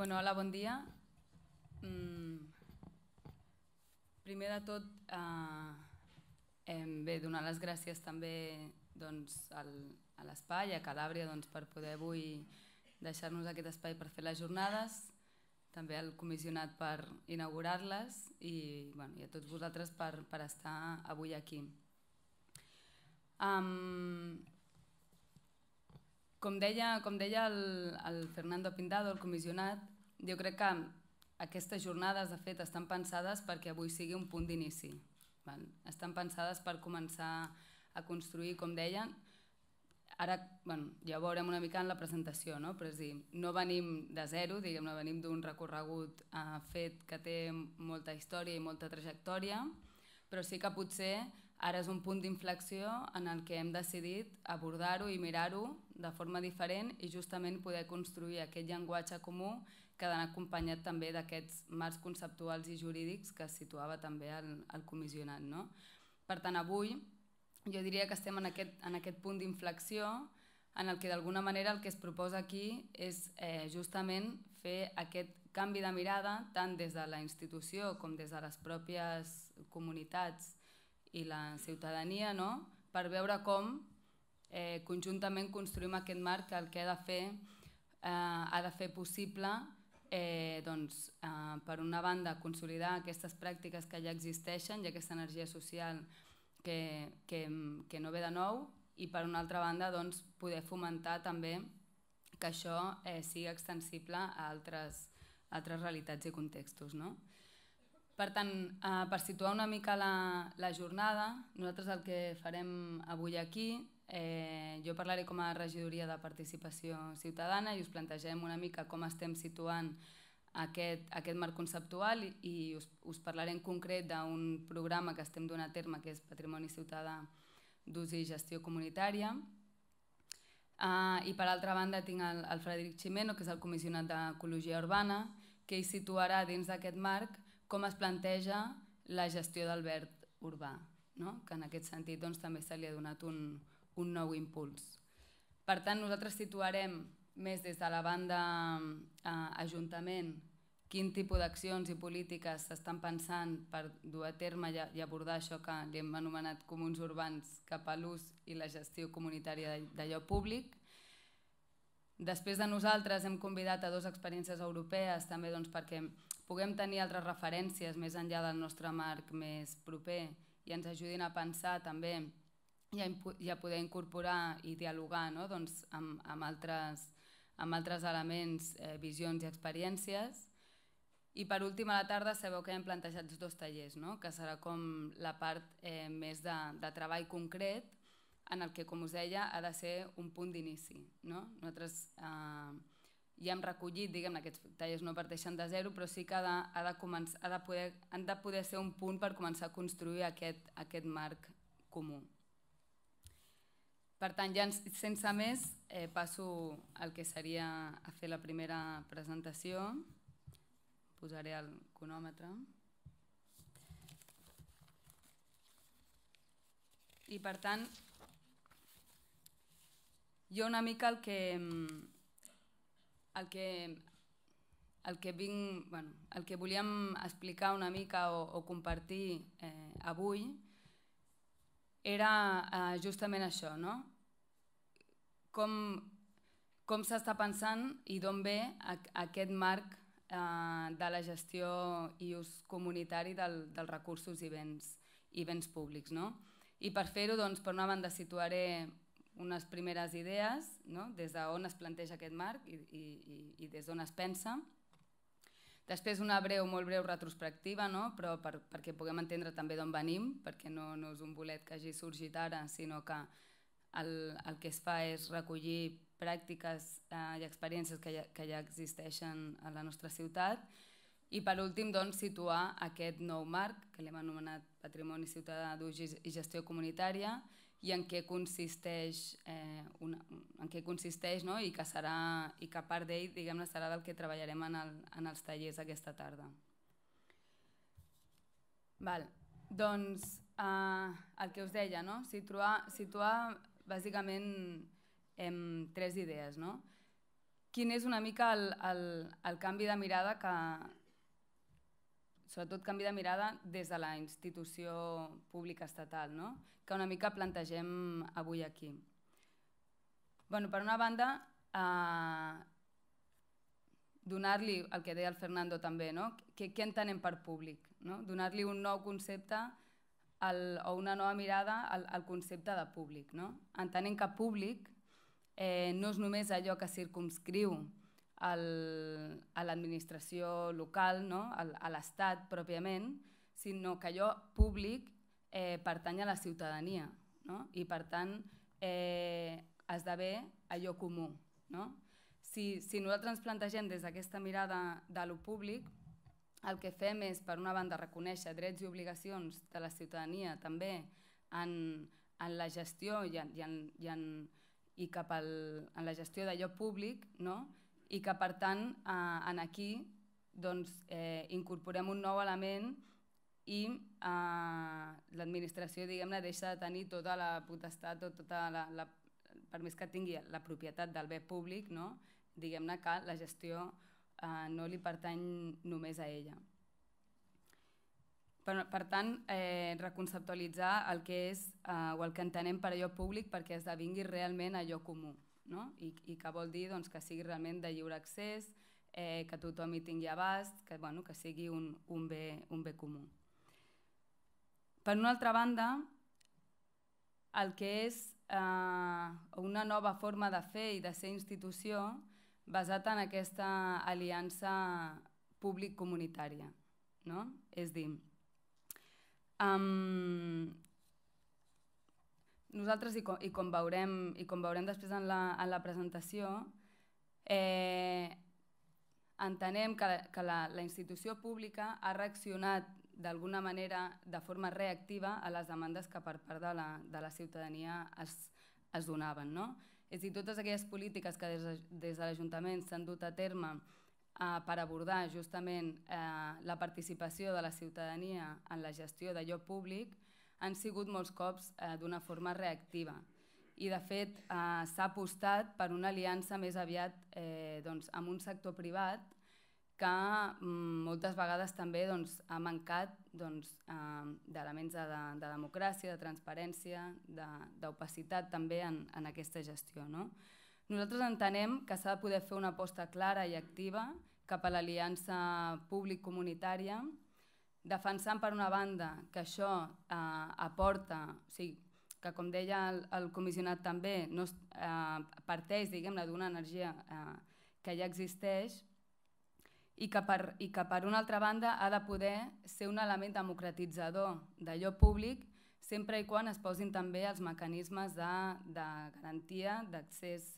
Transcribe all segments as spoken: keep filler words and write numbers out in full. Hola, bon dia. Primer de tot, bé, donar les gràcies també a l'espai, a Calàbria, per poder avui deixar-nos aquest espai per fer les jornades, també al comissionat per inaugurar-les i a tots vosaltres per estar avui aquí. Com deia el Fernando Pindado, el comissionat, jo crec que aquestes jornades, de fet, estan pensades perquè avui sigui un punt d'inici. Estan pensades per començar a construir, com deien. Ara ja ho veurem una mica en la presentació, però no venim de zero, venim d'un recorregut fet que té molta història i molta trajectòria, però sí que potser ara és un punt d'inflexió en el que hem decidit abordar-ho i mirar-ho de forma diferent i justament poder construir aquest llenguatge comú que ha d'anar acompanyat també d'aquests marcs conceptuals i jurídics que situava també el comissionat. Per tant, avui jo diria que estem en aquest punt d'inflexió en el que d'alguna manera el que es proposa aquí és justament fer aquest canvi de mirada tant des de la institució com des de les pròpies comunitats i la ciutadania per veure com conjuntament construïm aquest marc que el que ha de fer possible, per una banda, consolidar aquestes pràctiques que ja existeixen i aquesta energia social que no ve de nou i, per una altra banda, poder fomentar també que això sigui extensible a altres realitats i contextos. Per tant, per situar una mica la jornada, nosaltres el que farem avui aquí, jo parlaré com a Regidoria de Participació Ciutadana i us plantegem una mica com estem situant aquest marc conceptual i us parlaré en concret d'un programa que estem donant a terme, que és Patrimoni Ciutadà d'Ús i Gestió Comunitària. I per altra banda tinc el Frederic Ximeno, que és el Comissionat d'Ecologia Urbana, que hi situarà dins d'aquest marc com es planteja la gestió del verd urbà, que en aquest sentit també se li ha donat un nou impuls. Per tant, nosaltres situarem més des de la banda ajuntament quin tipus d'accions i polítiques s'estan pensant per dur a terme i abordar això que li hem anomenat comuns urbans cap a l'ús i la gestió comunitària d'allò públic. Després de nosaltres hem convidat a dues experiències europees també perquè puguem tenir altres referències més enllà del nostre marc més proper i ens ajudin a pensar també i a poder incorporar i dialogar amb altres elements, visions i experiències. I per últim a la tarda sabeu que hem plantejat dos tallers, que serà com la part més de treball concret en el que, com us deia, ha de ser un punt d'inici. Nosaltres ja hem recollit, diguem-ne, aquests tallers no parteixen de zero, però sí que han de poder ser un punt per començar a construir aquest marc comú. Per tant, ja sense més, passo al que seria a fer la primera presentació. Posaré el cronòmetre. I per tant, jo una mica el que volíem explicar una mica o compartir avui era justament això, com s'està pensant i d'on ve aquest marc de la gestió i ús comunitari dels recursos i béns públics. I per fer-ho, per una banda, situaré unes primeres idees, des d'on es planteja aquest marc i des d'on es pensa. Després una breu, molt breu retrospectiva, però perquè puguem entendre també d'on venim, perquè no és un bolet que hagi sorgit ara, sinó que el que es fa és recollir pràctiques i experiències que ja existeixen a la nostra ciutat. I per últim, situar aquest nou marc, que l'hem anomenat Patrimoni Ciutadà d'Ús i Gestió Comunitària, i en què consisteix i que part d'ell, diguem-ne, serà del que treballarem en els tallers aquesta tarda. Doncs el que us deia, situar bàsicament tres idees. quin és una mica el canvi de mirada que, sobretot canvi de mirada des de la institució pública estatal, que una mica plantegem avui aquí. Per una banda, donar-li el que deia el Fernando també, què entenem per públic? Donar-li un nou concepte o una nova mirada al concepte de públic. Entenent que públic no és només allò que circumscriu a l'administració local, a l'Estat pròpiament, sinó que allò públic pertany a la ciutadania i, per tant, esdevé allò comú. Si nosaltres ens plantegem des d'aquesta mirada de lo públic, el que fem és, per una banda, reconèixer drets i obligacions de la ciutadania també en la gestió i cap a la gestió d'allò públic, i que, per tant, aquí incorporem un nou element i l'administració deixa de tenir tota la potestat, per més que tingui la propietat del bé públic, diguem-ne que la gestió no li pertany només a ella. Per tant, reconceptualitzar el que és o el que entenem per allò públic perquè esdevingui realment allò comú i que vol dir que sigui realment de lliure accés, que tothom hi tingui abast, que sigui un bé comú. Per una altra banda, el que és una nova forma de fer i de ser institució basat en aquesta aliança públic-comunitària. És a dir, nosaltres, i com veurem després en la presentació, entenem que la institució pública ha reaccionat d'alguna manera de forma reactiva a les demandes que per part de la ciutadania es donaven. És a dir, totes aquelles polítiques que des de l'Ajuntament s'han dut a terme per abordar justament la participació de la ciutadania en la gestió d'allò públic han sigut molts cops d'una forma reactiva i, de fet, s'ha apostat per una aliança més aviat amb un sector privat que moltes vegades també ha mancat d'elements de democràcia, de transparència, d'opacitat també en aquesta gestió. Nosaltres entenem que s'ha de poder fer una aposta clara i activa cap a l'aliança públic-comunitària, defensant, per una banda, que això aporta, o sigui, que, com deia el comissionat també, parteix, diguem-ne, d'una energia que ja existeix i que, per una altra banda, ha de poder ser un element democratitzador d'allò públic sempre i quan es posin també els mecanismes de garantia, d'accés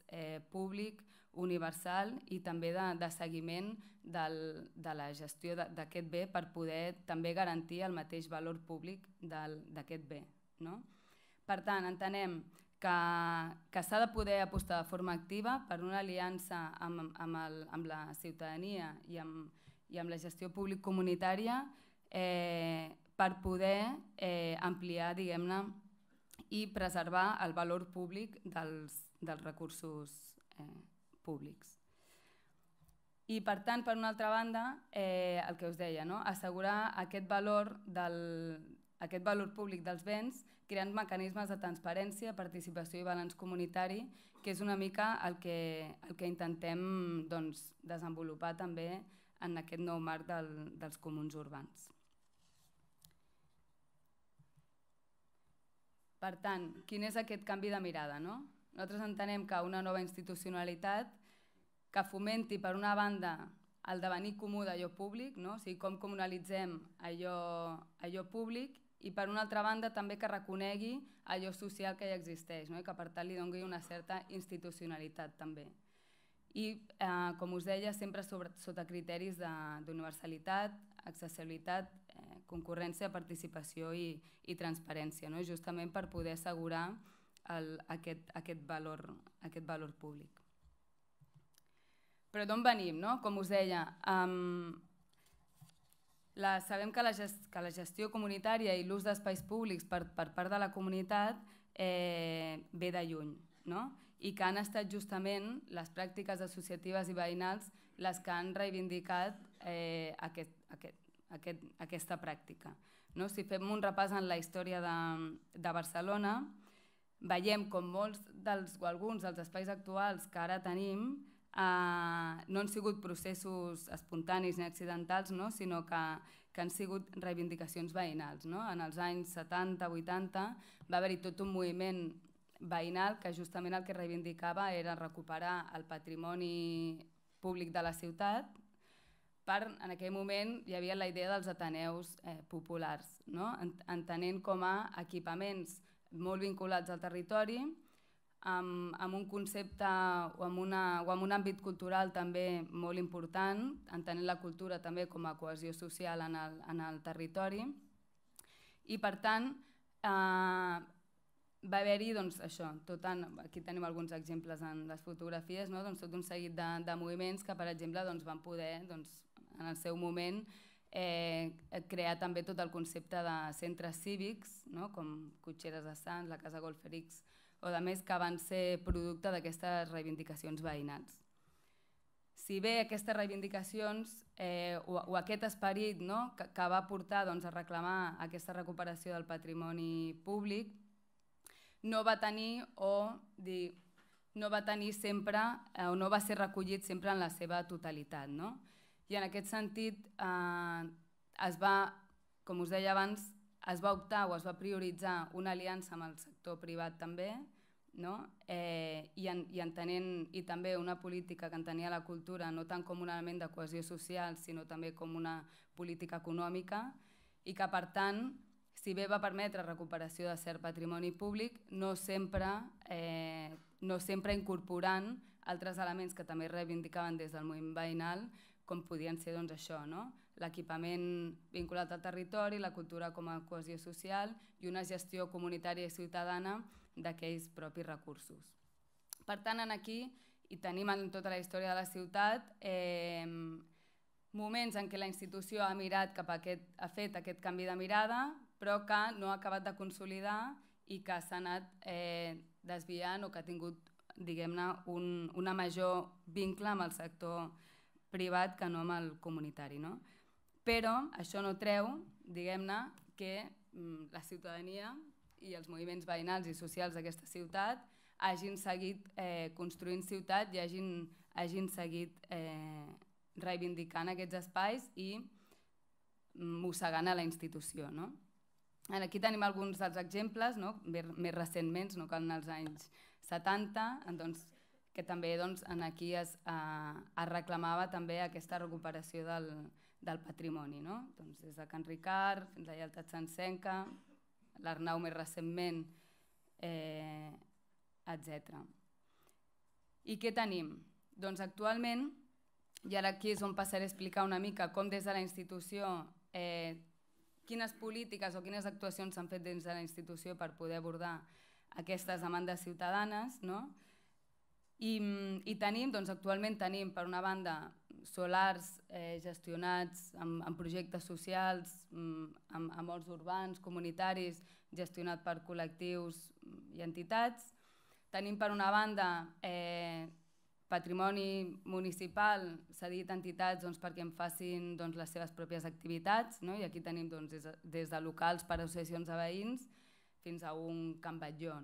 públic, universal i també de seguiment de la gestió d'aquest bé per poder també garantir el mateix valor públic d'aquest bé. Per tant, entenem que s'ha de poder apostar de forma activa per una aliança amb la ciutadania i amb la gestió públic-comunitària per poder ampliar, diguem-ne, i preservar el valor públic dels recursos públics. I, per tant, per una altra banda, el que us deia, assegurar aquest valor públic dels béns creant mecanismes de transparència, participació i balanç comunitari, que és una mica el que intentem desenvolupar també en aquest nou marc dels comuns urbans. Per tant, quin és aquest canvi de mirada? Nosaltres entenem que una nova institucionalitat que fomenti, per una banda, el devenir comú d'allò públic, o sigui, com comunalitzem allò públic, i, per una altra banda, també que reconegui allò social que ja existeix i que, per tant, li doni una certa institucionalitat també. I, com us deia, sempre sota criteris d'universalitat, accessibilitat, concurrència, participació i transparència, justament per poder assegurar aquest valor públic. Però d'on venim? Com us deia, sabem que la gestió comunitària i l'ús d'espais públics per part de la comunitat ve de lluny i que han estat justament les pràctiques associatives i veïnals les que han reivindicat aquesta pràctica. Si fem un repàs en la història de Barcelona, veiem com molts o alguns dels espais actuals que ara tenim no han sigut processos espontanis ni accidentals, sinó que han sigut reivindicacions veïnals. En els anys setanta, vuitanta va haver-hi tot un moviment veïnal que justament el que reivindicava era recuperar el patrimoni públic de la ciutat. En aquell moment hi havia la idea dels ateneus populars, entenent com a equipaments molt vinculats al territori, amb un concepte o amb un àmbit cultural també molt important, entenent la cultura també com a cohesió social en el territori. I per tant, va haver-hi això, aquí tenim alguns exemples en les fotografies, tot un seguit de moviments que, per exemple, van poder en el seu moment crear també tot el concepte de centres cívics, com Cotxeres de Sants, la Casa Golferichs, o de més que van ser producte d'aquestes reivindicacions veïnals. Si bé aquestes reivindicacions o aquest esperit que va portar a reclamar aquesta recuperació del patrimoni públic no va tenir o no va tenir sempre o no va ser recollit sempre en la seva totalitat. I en aquest sentit, es va, com us deia abans, es va optar o es va prioritzar una aliança amb el sector privat també i també una política que entenia la cultura no tant com un element de cohesió social sinó també com una política econòmica i que per tant, si bé va permetre recuperació de cert patrimoni públic, no sempre incorporant altres elements que també reivindicaven des del moviment veïnal, com podien ser això, l'equipament vinculat al territori, la cultura com a cohesió social i una gestió comunitària i ciutadana d'aquells propis recursos. Per tant, aquí hi tenim en tota la història de la ciutat moments en què la institució ha mirat cap a aquest, ha fet aquest canvi de mirada, però que no ha acabat de consolidar i que s'ha anat eh, desviant o que ha tingut, diguem-ne, un, una major vincle amb el sector privat que no amb el comunitari, no? Però això no treu, diguem-ne, que la ciutadania i els moviments veïnals i socials d'aquesta ciutat hagin seguit eh, construint ciutat i hagin, hagin seguit eh, reivindicant aquests espais i mossegant a la institució. Aquí tenim alguns dels exemples, més recentment, no cal anar als anys setanta, que també aquí es reclamava aquesta recuperació del patrimoni. Des de Can Ricard fins a Lleialtat Santsenca, l'Arnau més recentment, etcètera. I què tenim? Doncs actualment, i ara aquí és on passaré a explicar una mica com des de la institució, quines polítiques o quines actuacions s'han fet dins de la institució per poder abordar aquestes demandes ciutadanes. I tenim, doncs actualment tenim, per una banda, solars gestionats amb projectes socials, amb molts urbans, comunitaris, gestionat per col·lectius i entitats. Tenim, per una banda, patrimoni municipal, s'ha dit entitats perquè en facin les seves pròpies activitats, i aquí tenim des de locals per associacions de veïns fins a un Can Batlló.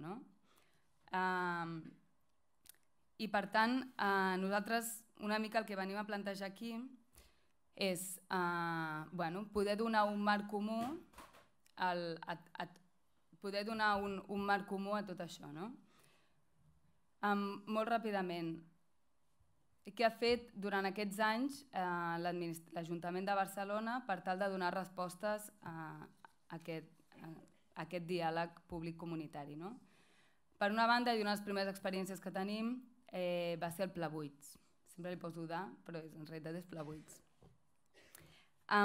I per tant, nosaltres una mica el que venim a plantejar aquí és poder donar un marc comú poder donar un marc comú a tot això. Molt ràpidament, què ha fet durant aquests anys l'Ajuntament de Barcelona per tal de donar respostes a aquest diàleg públic-comunitari? Per una banda, i una de les primeres experiències que tenim va ser el Pla buits. Sempre li poso de, però en realitat és Pla buits. A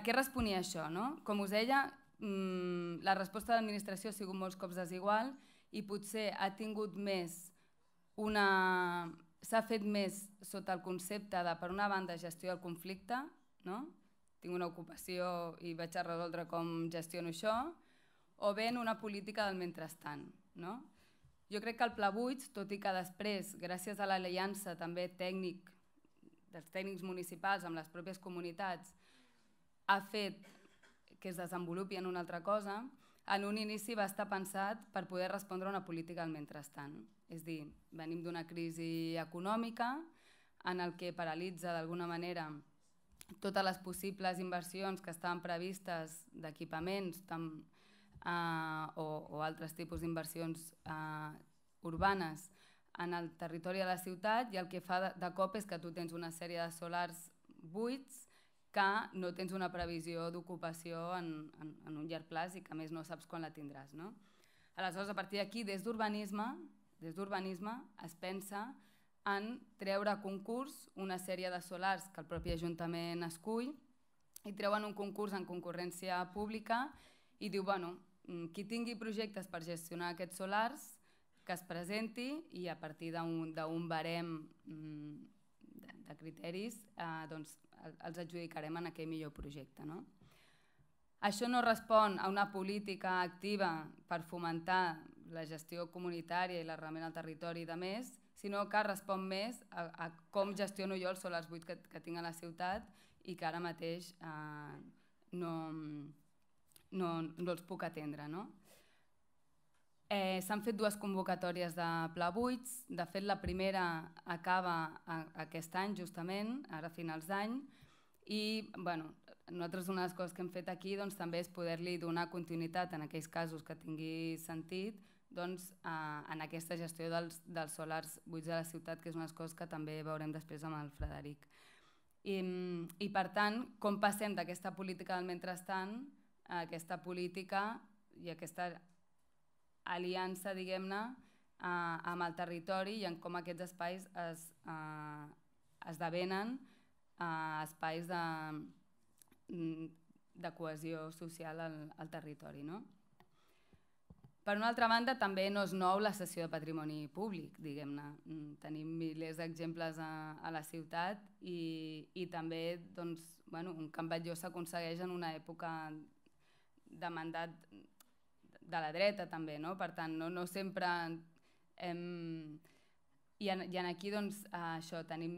què responia això? Com us deia, la resposta de l'administració ha sigut molts cops desigual i potser ha tingut més una... s'ha fet més sota el concepte de, per una banda, gestió del conflicte, no? Tinc una ocupació i vaig a resoldre com gestiono això, o bé en una política del mentrestant, no? Jo crec que el Pla buits, tot i que després, gràcies a l'aliança també tècnic dels tècnics municipals amb les pròpies comunitats, ha fet que es desenvolupi en una altra cosa, en un inici va estar pensat per poder respondre a una política al mentrestant. És a dir, venim d'una crisi econòmica en el que paralitza d'alguna manera totes les possibles inversions que estaven previstes d'equipaments o altres tipus d'inversions urbanes en el territori de la ciutat, i el que fa de cop és que tu tens una sèrie de solars buits que no tens una previsió d'ocupació en un llarg termini i que a més no saps quan la tindràs. Aleshores, a partir d'aquí, des d'urbanisme es pensa en treure a concurs una sèrie de solars que el propi Ajuntament escull i treuen un concurs en concurrència pública i diu, bueno, qui tingui projectes per gestionar aquests solars que es presenti, i a partir d'un barem de criteris els adjudicarem en aquell millor projecte. Això no respon a una política activa per fomentar la gestió comunitària i l'arrelament al territori i de més, sinó que respon més a com gestiono jo els solars buits que tinc a la ciutat i que ara mateix no els puc atendre. S'han fet dues convocatòries de Pla buits. De fet, la primera acaba aquest any, justament, ara a finals d'any, i nosaltres una de les coses que hem fet aquí també és poder-li donar continuïtat en aquells casos que tingui sentit en aquesta gestió dels solars buits de la ciutat, que és una de les coses que també veurem després amb el Frederic. I, per tant, com passem d'aquesta política del mentrestant a aquesta política i aquesta aliança, diguem-ne, amb el territori i en com aquests espais esdevenen espais de cohesió social al territori. Per una altra banda, també no és nou la cessió de patrimoni públic, diguem-ne. Tenim milers d'exemples a la ciutat i també un Can Batlló s'aconsegueix en una època de mandat de la dreta també, per tant, no sempre... I aquí tenim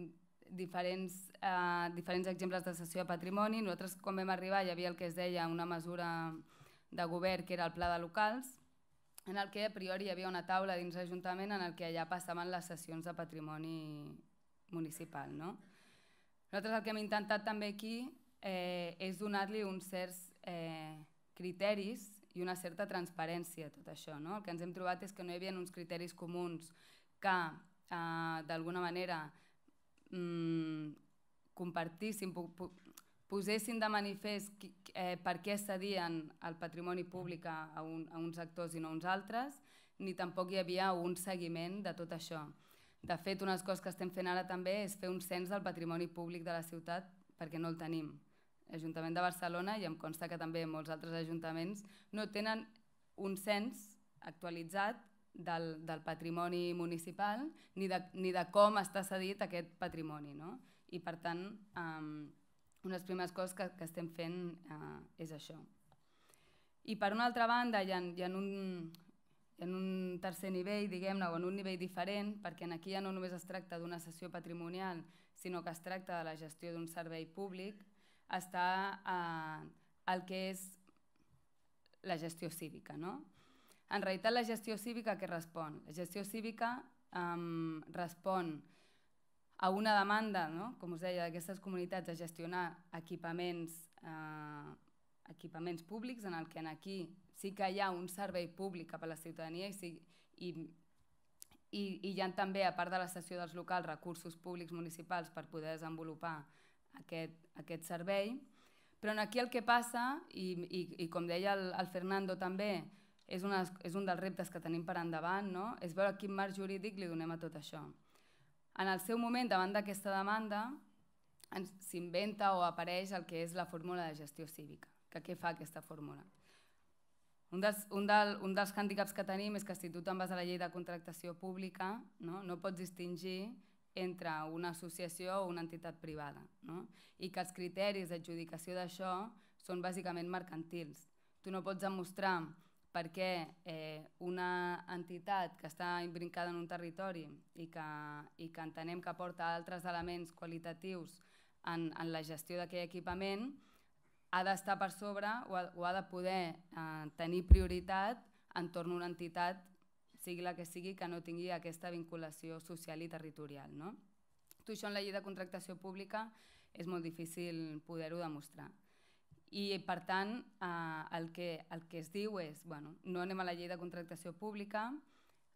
diferents exemples de cessió de patrimoni. Nosaltres, quan vam arribar, hi havia el que es deia una mesura de govern, que era el Pla de locals, en el que a priori hi havia una taula dins l'Ajuntament en què allà passaven les cessions de patrimoni municipal. Nosaltres el que hem intentat també aquí és donar-li uns certs criteris i una certa transparència a tot això. El que ens hem trobat és que no hi havia uns criteris comuns que, d'alguna manera, compartissin, posessin de manifest per què cedien el patrimoni públic a uns actors i no a uns altres, ni tampoc hi havia un seguiment de tot això. De fet, una de les coses que estem fent ara també és fer un cens del patrimoni públic de la ciutat, perquè no el tenim. L'Ajuntament de Barcelona, i em consta que també molts altres ajuntaments, no tenen un cens actualitzat del patrimoni municipal ni de com està cedit aquest patrimoni. I, per tant, una de les primeres coses que estem fent és això. I, per una altra banda, hi ha un tercer nivell, diguem-ne, o en un nivell diferent, perquè aquí ja no només es tracta d'una cessió patrimonial, sinó que es tracta de la gestió d'un servei públic, està el que és la gestió cívica. En realitat, la gestió cívica a què respon? La gestió cívica respon a una demanda, com us deia, d'aquestes comunitats de gestionar equipaments públics, en el que aquí sí que hi ha un servei públic cap a la ciutadania i hi ha també, a part de la cessió dels locals, recursos públics municipals per poder desenvolupar aquest servei. Però aquí el que passa, i com deia el Fernando també, és un dels reptes que tenim per endavant, és veure quin marc jurídic li donem a tot això. En el seu moment, davant d'aquesta demanda, s'inventa o apareix el que és la fórmula de gestió cívica. Què fa aquesta fórmula? Un dels hàndicaps que tenim és que si tu te'n vas a la llei de contractació pública no pots distingir entre una associació o una entitat privada, i que els criteris d'adjudicació d'això són bàsicament mercantils. Tu no pots demostrar perquè una entitat que està imbrincada en un territori i que entenem que aporta altres elements qualitatius en la gestió d'aquell equipament ha d'estar per sobre o ha de poder tenir prioritat entorn a una entitat, sigui la que sigui, que no tingui aquesta vinculació social i territorial. Tot això en la llei de contractació pública és molt difícil poder-ho demostrar. I, per tant, el que es diu és no anem a la llei de contractació pública,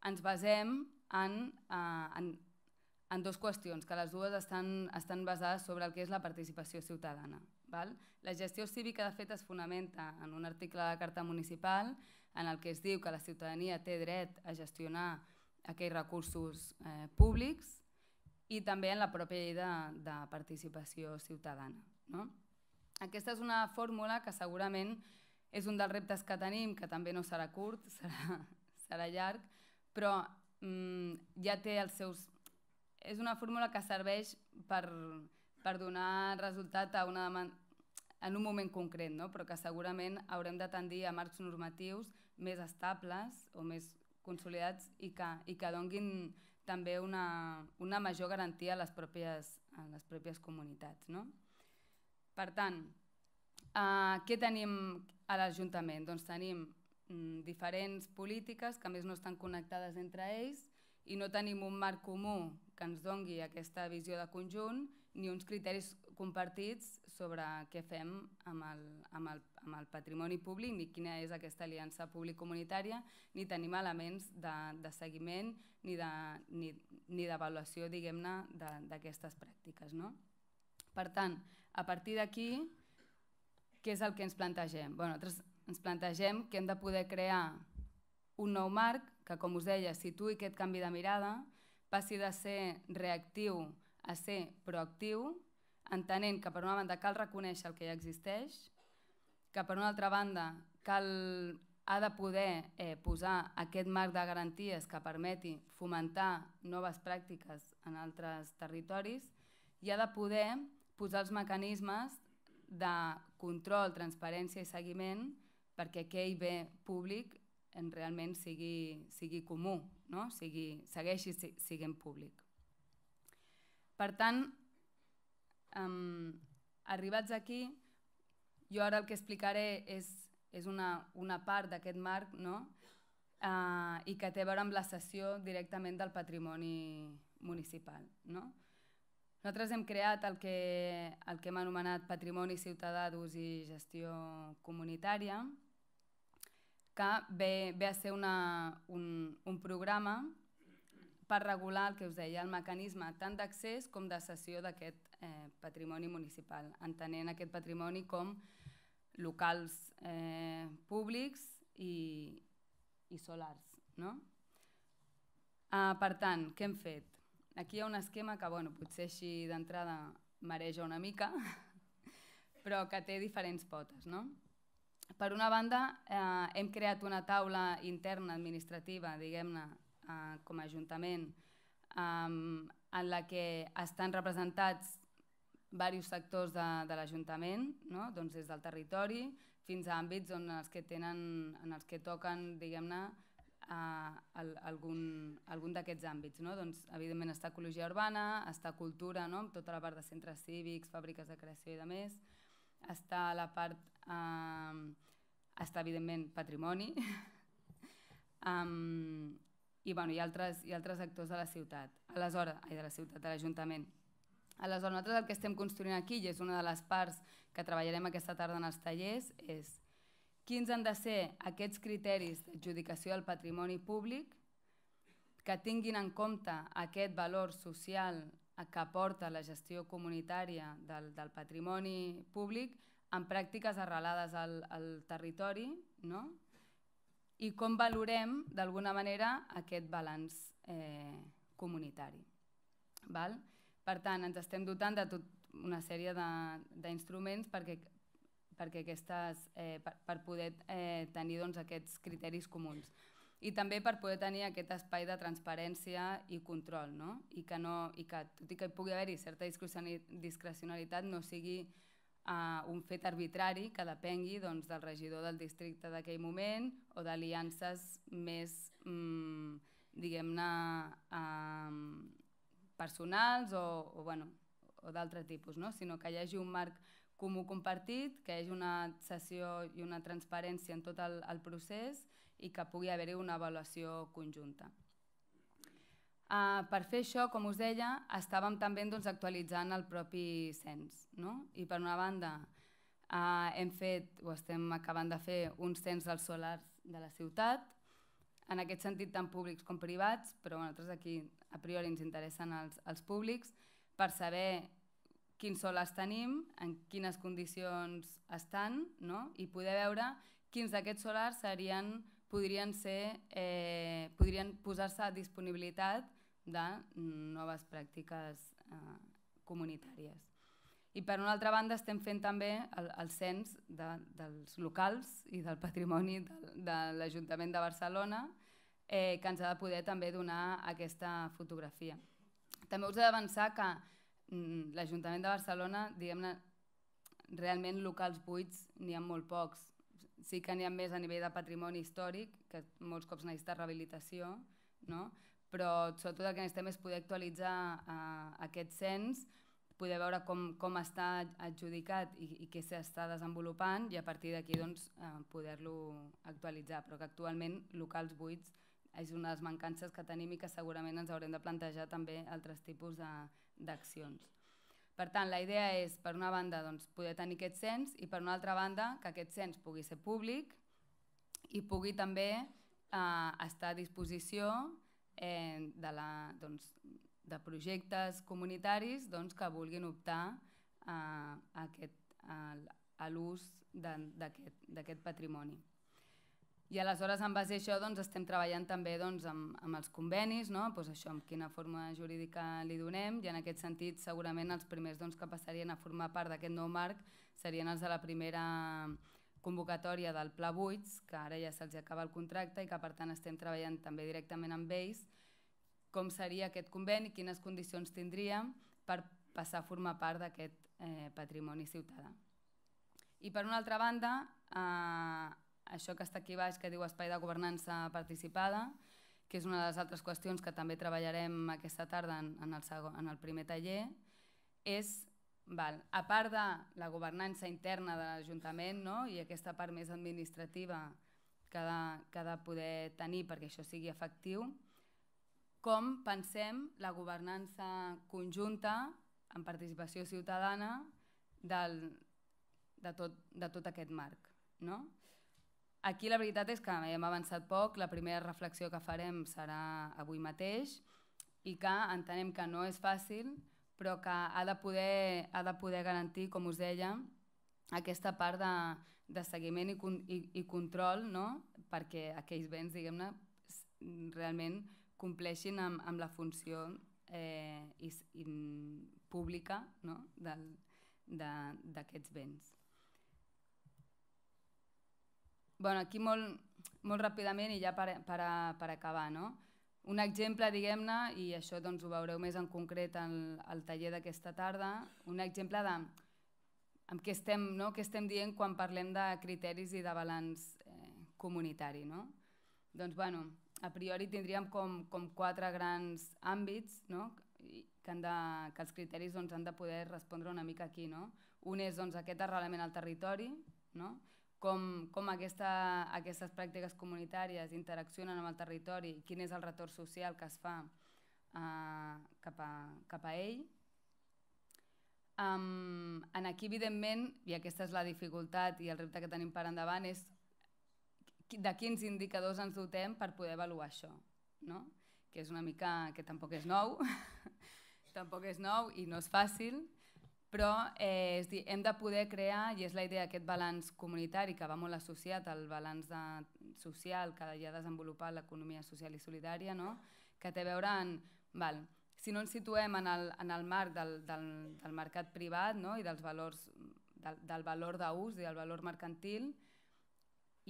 ens basem en dues qüestions, que les dues estan basades sobre el que és la participació ciutadana. La gestió cívica, de fet, es fonamenta en un article de la Carta Municipal en el que es diu que la ciutadania té dret a gestionar aquells recursos públics i també en la pròpia llei de participació ciutadana, no? Aquesta és una fórmula que segurament és un dels reptes que tenim, que també no serà curt, serà llarg, però ja té els seus... És una fórmula que serveix per donar resultat en un moment concret, però que segurament haurem de tendir a marcs normatius més estables o més consolidats i que donguin també una major garantia a les pròpies comunitats, no? Per tant, què tenim a l'Ajuntament? Doncs tenim diferents polítiques que a més no estan connectades entre ells i no tenim un marc comú que ens doni aquesta visió de conjunt ni uns criteris compartits sobre què fem amb el patrimoni públic ni quina és aquesta aliança públic-comunitària ni tenim elements de seguiment ni d'avaluació, diguem-ne, d'aquestes pràctiques, no? Per tant, a partir d'aquí, què és el que ens plantegem? Bé, nosaltres ens plantegem que hem de poder crear un nou marc que, com us deia, situï aquest canvi de mirada, passi de ser reactiu a ser proactiu, entenent que, per una banda, cal reconèixer el que ja existeix, que, per una altra banda, ha de poder posar aquest marc de garanties que permeti fomentar noves pràctiques en altres territoris i ha de poder posar els mecanismes de control, transparència i seguiment perquè aquell bé públic realment sigui comú, segueixi sent públic. Per tant, arribats aquí, jo ara el que explicaré és una part d'aquest marc i que té a veure amb la cessió directament del patrimoni municipal. Nosaltres hem creat el que hem anomenat Patrimoni Ciutadà d'Ús i Gestió Comunitària, que ve a ser un programa per regular el que us deia, el mecanisme tant d'accés com de cessió d'aquest patrimoni municipal, entenent aquest patrimoni com locals públics i solars, no? Per tant, què hem fet? Aquí hi ha un esquema que potser així d'entrada mareja una mica, però que té diferents potes. Per una banda, hem creat una taula interna administrativa, diguem-ne, com a Ajuntament, en la que estan representats diversos sectors de l'Ajuntament, des del territori fins a àmbits en els que toquen, diguem-ne, algun d'aquests àmbits. Evidentment està ecologia urbana, està cultura, amb tota la part de centres cívics, fàbriques de creació i demés, està la part, està evidentment patrimoni i altres actors de la ciutat, de la ciutat, de l'Ajuntament. Aleshores, nosaltres el que estem construint aquí, i és una de les parts que treballarem aquesta tarda en els tallers, és quins han de ser aquests criteris d'adjudicació del patrimoni públic que tinguin en compte aquest valor social que aporta la gestió comunitària del patrimoni públic en pràctiques arrelades al territori i com valorem d'alguna manera aquest balanç comunitari. Per tant, ens estem dotant de tota una sèrie d'instruments perquè per poder tenir aquests criteris comuns i també per poder tenir aquest espai de transparència i control i que, tot i que pugui haver-hi certa discrecionalitat, no sigui un fet arbitrari que depengui del regidor del districte d'aquell moment o d'aliances més, diguem-ne, personals o d'altre tipus, sinó que hi hagi un marc comú compartit, que hi hagi una cessió i una transparència en tot el procés i que pugui haver-hi una avaluació conjunta. Per fer això, com us deia, estàvem també actualitzant el propi cens. I per una banda hem fet, o estem acabant de fer, un cens dels solars de la ciutat, en aquest sentit tant públics com privats, però a nosaltres aquí a priori ens interessen els públics, per saber quins solars tenim, en quines condicions estan i poder veure quins d'aquests solars serien... podrien posar-se a disponibilitat de noves pràctiques comunitàries. I per una altra banda estem fent també el cens dels locals i del patrimoni de l'Ajuntament de Barcelona, que ens ha de poder també donar aquesta fotografia. També us he d'avançar que l'Ajuntament de Barcelona, diguem-ne, realment locals buits n'hi ha molt pocs. Sí que n'hi ha més a nivell de patrimoni històric, que molts cops necessita rehabilitació, però sobretot el que necessitem és poder actualitzar aquest cens, poder veure com està adjudicat i què s'està desenvolupant i a partir d'aquí poder-lo actualitzar. Però que actualment locals buits és una de les mancances que tenim i que segurament ens haurem de plantejar també altres tipus d'accions. Per tant, la idea és, per una banda, poder tenir aquest cens i, per una altra banda, que aquest cens pugui ser públic i pugui també estar a disposició de projectes comunitaris que vulguin optar a l'ús d'aquest patrimoni. I aleshores, en base a això, estem treballant també amb els convenis, amb quina forma jurídica li donem, i en aquest sentit segurament els primers que passarien a formar part d'aquest nou marc serien els de la primera convocatòria del Pla buits, que ara ja se'ls acaba el contracte i que per tant estem treballant també directament amb ells, com seria aquest conveni, quines condicions tindríem per passar a formar part d'aquest patrimoni ciutadà. I per una altra banda, això que està aquí baix, que diu Espai de Governança Participada, que és una de les altres qüestions que també treballarem aquesta tarda en el primer taller, és, a part de la governança interna de l'Ajuntament i aquesta part més administrativa que ha de poder tenir perquè això sigui efectiu, com pensem la governança conjunta en participació ciutadana de tot aquest marc. Aquí la veritat és que hem avançat poc, la primera reflexió que farem serà avui mateix i que entenem que no és fàcil, però que ha de poder garantir, com us deia, aquesta part de seguiment i control perquè aquells béns, diguem-ne, realment compleixin amb la funció pública d'aquests béns. Aquí molt ràpidament i ja per acabar. Un exemple, diguem-ne, i això ho veureu més en concret al taller d'aquesta tarda, un exemple de què estem dient quan parlem de criteris i de balanç comunitari. Doncs, bueno, a priori tindríem com quatre grans àmbits que els criteris han de poder respondre una mica aquí. Un és aquest arrelament al territori, com aquestes pràctiques comunitàries interaccionen amb el territori, quin és el retorn social que es fa cap a ell. Aquí, evidentment, i aquesta és la dificultat i el repte que tenim per endavant, és de quins indicadors ens dotem per poder avaluar això, que és una mica que tampoc és nou, tampoc és nou i no és fàcil, però hem de poder crear, i és la idea d'aquest balanç comunitari que va molt associat al balanç social que ja ha desenvolupat l'economia social i solidària, que té a veure en, si no ens situem en el marc del mercat privat i del valor d'ús i del valor mercantil,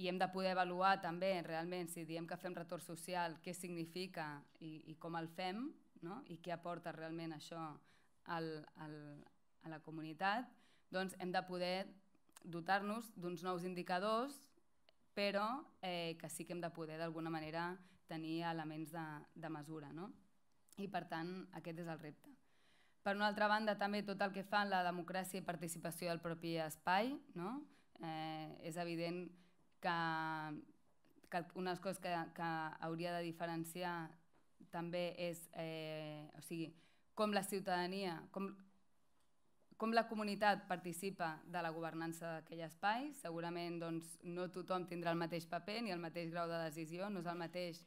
i hem de poder avaluar també realment si diem que fem retorn social, què significa i com el fem, i què aporta realment això al a la comunitat, doncs hem de poder dotar-nos d'uns nous indicadors, però que sí que hem de poder d'alguna manera tenir elements de mesura. I per tant, aquest és el repte. Per una altra banda, també tot el que fa en la democràcia i participació del propi espai. És evident que unes coses que hauria de diferenciar també és com la ciutadania, com la comunitat participa de la governança d'aquell espai. Segurament no tothom tindrà el mateix paper ni el mateix grau de decisió. No és el mateix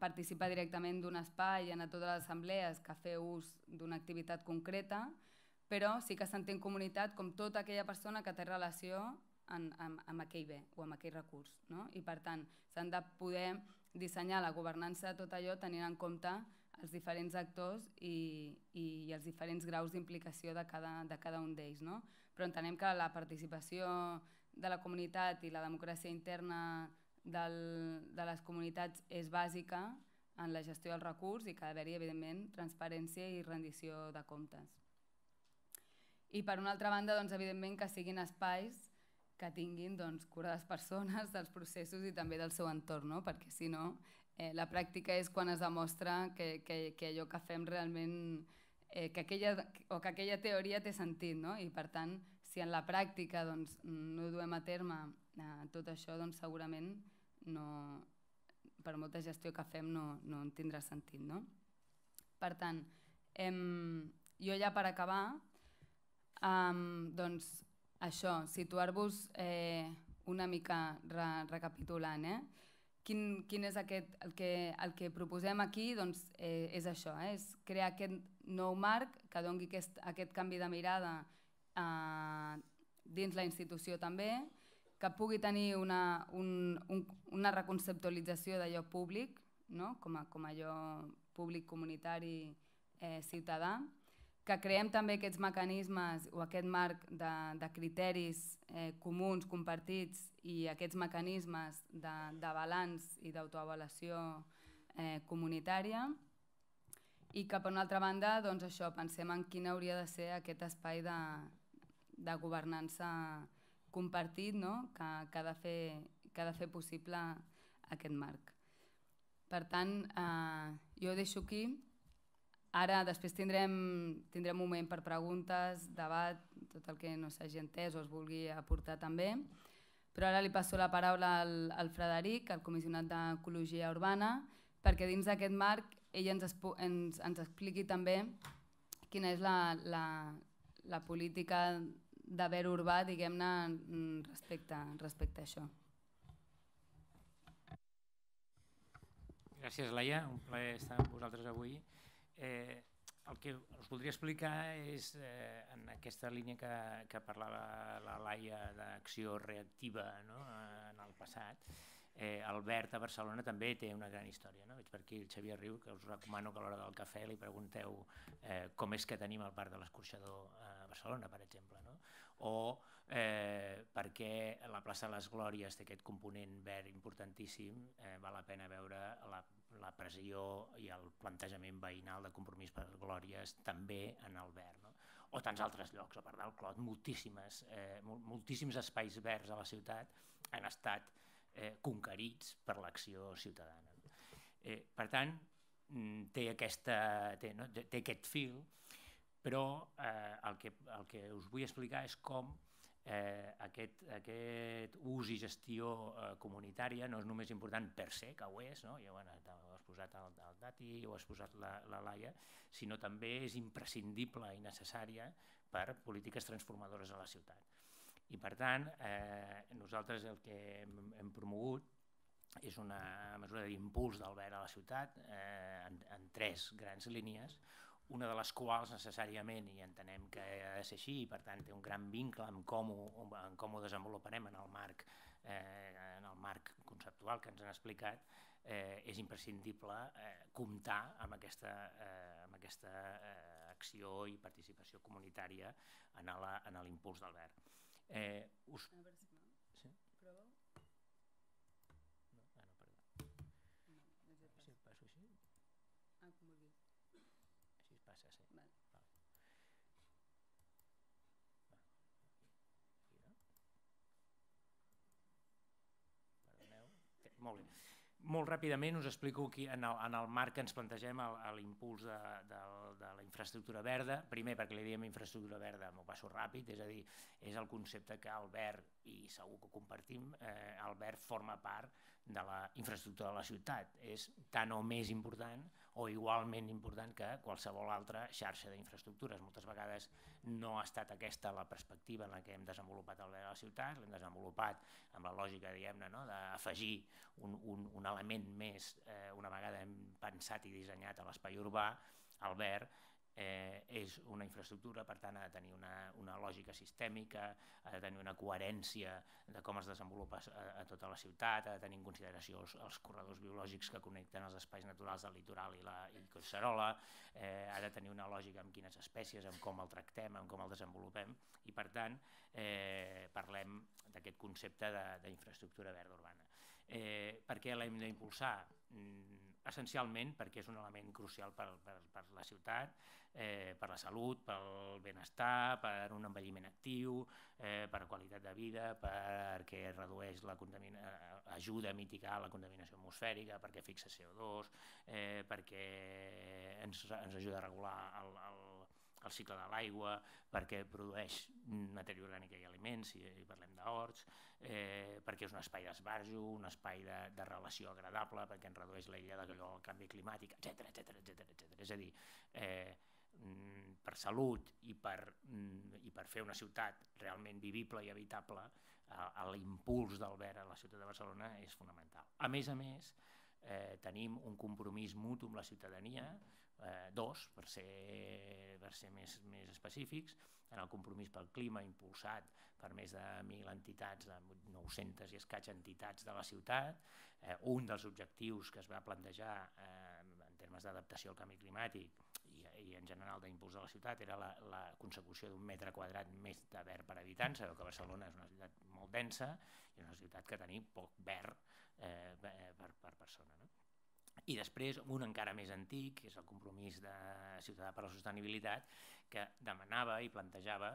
participar directament d'un espai i anar a totes les assemblees que fer ús d'una activitat concreta, però sí que s'entén comunitat com tota aquella persona que té relació amb aquell bé o amb aquell recurs. I per tant, s'han de poder dissenyar la governança de tot allò tenint en compte els diferents actors i els diferents graus d'implicació de cada un d'ells. Però entenem que la participació de la comunitat i la democràcia interna de les comunitats és bàsica en la gestió del recurs i que ha d'haver-hi, evidentment, transparència i rendició de comptes. I per una altra banda, evidentment, que siguin espais que tinguin cura de les persones, dels processos i també del seu entorn, perquè si no, la pràctica és quan es demostra que allò que fem realment, o que aquella teoria té sentit, i per tant, si en la pràctica no duem a terme tot això, segurament, per molta gestió que fem, no en tindrà sentit. Per tant, jo ja per acabar, doncs això, situar-vos una mica recapitulant, eh? Quin és el que proposem aquí? Doncs és això, és crear aquest nou marc que doni aquest canvi de mirada dins la institució també, que pugui tenir una reconceptualització d'allò públic, com allò públic comunitari ciutadà, que creem també aquests mecanismes o aquest marc de criteris comuns, compartits, i aquests mecanismes de balanç i d'autoavaluació comunitària. I que, per una altra banda, pensem en quin hauria de ser aquest espai de governança compartit que ha de fer possible aquest marc. Per tant, jo ho deixo aquí. Ara, després tindrem un moment per preguntes, debat, tot el que no s'hagi entès o es vulgui aportar també. Però ara li passo la paraula al Frederic, al Comissionat d'Ecologia Urbana, perquè dins d'aquest marc ell ens expliqui també quina és la política d'haver urbà, diguem-ne, respecte a això. Gràcies, Laia. Un plaer estar amb vosaltres avui. El que us voldria explicar és, en aquesta línia que parlava la Laia d'acció reactiva en el passat, el verd a Barcelona també té una gran història. Veig per aquí el Xavier Riu, que us recomano que a l'hora del cafè li pregunteu com és que tenim el Parc de l'Escorxador a Barcelona, per exemple, o per què la plaça de les Glòries té aquest component verd importantíssim. Val la pena veure la la pressió i el plantejament veïnal de Compromís per les Glòries també en el verd, o tants altres llocs, a part del Clot, moltíssims espais verds a la ciutat han estat conquerits per l'acció ciutadana. Per tant, té aquest fil, però el que us vull explicar és com aquest ús i gestió comunitària no és només important per se, que ho és, ja ho has posat el Dati, ho has posat la Laia, sinó també és imprescindible i necessària per polítiques transformadores a la ciutat. I per tant, nosaltres el que hem promogut és una mesura d'impuls del verd a la ciutat en tres grans línies, una de les quals necessàriament, i entenem que ha de ser així, i per tant té un gran vincle en com ho desenvoluparem en el marc conceptual que ens han explicat, és imprescindible comptar amb aquesta acció i participació comunitària en l'impuls del verd. Molt bé. Molt ràpidament us explico en el marc que ens plantegem a l'impuls de la infraestructura verda. Primer, perquè li diem infraestructura verda, m'ho passo ràpid, és a dir, és el concepte que el verd, i segur que ho compartim, el verd forma part de la infraestructura de la ciutat. És tant o més important o igualment important que qualsevol altra xarxa d'infraestructures. Moltes vegades no ha estat aquesta la perspectiva en la que hem desenvolupat el verd a la ciutat, l'hem desenvolupat amb la lògica, diguem-ne, d'afegir un element més, una vegada hem pensat i dissenyat a l'espai urbà, el verd és una infraestructura, per tant ha de tenir una lògica sistèmica, ha de tenir una coherència de com es desenvolupa a tota la ciutat, ha de tenir en consideració els corredors biològics que connecten els espais naturals del litoral i Collserola, ha de tenir una lògica amb quines espècies, amb com el tractem, amb com el desenvolupem, i per tant parlem d'aquest concepte d'infraestructura verda urbana. Per què l'hem d'impulsar? Essencialment perquè és un element crucial per la ciutat, per la salut, pel benestar, per un envelliment actiu, per qualitat de vida, perquè redueix la contaminació, ajuda a mitigar la contaminació atmosfèrica, perquè fixa ce o dos, perquè ens ajuda a regular el el cicle de l'aigua, perquè produeix matèria orgànica i aliments, si parlem d'horts, perquè és un espai d'esbarjo, un espai de relació agradable, perquè ens redueix la idea del canvi climàtic, etcètera, etcètera. És a dir, per salut i per fer una ciutat realment vivible i habitable, l'impuls del verd a la ciutat de Barcelona és fonamental. A més a més, tenim un compromís mutu amb la ciutadania, dos, per ser més específics, en el compromís pel clima impulsat per més de mil entitats, de nou-centes i escaig entitats de la ciutat. Un dels objectius que es va plantejar en termes d'adaptació al canvi climàtic i en general d'impuls de la ciutat era la consecució d'un metre quadrat més de verd per habitant. Sabeu que Barcelona és una ciutat molt densa i una ciutat que tenim poc verd per persona. I després, un encara més antic, que és el Compromís Ciutadà per la Sostenibilitat, que demanava i plantejava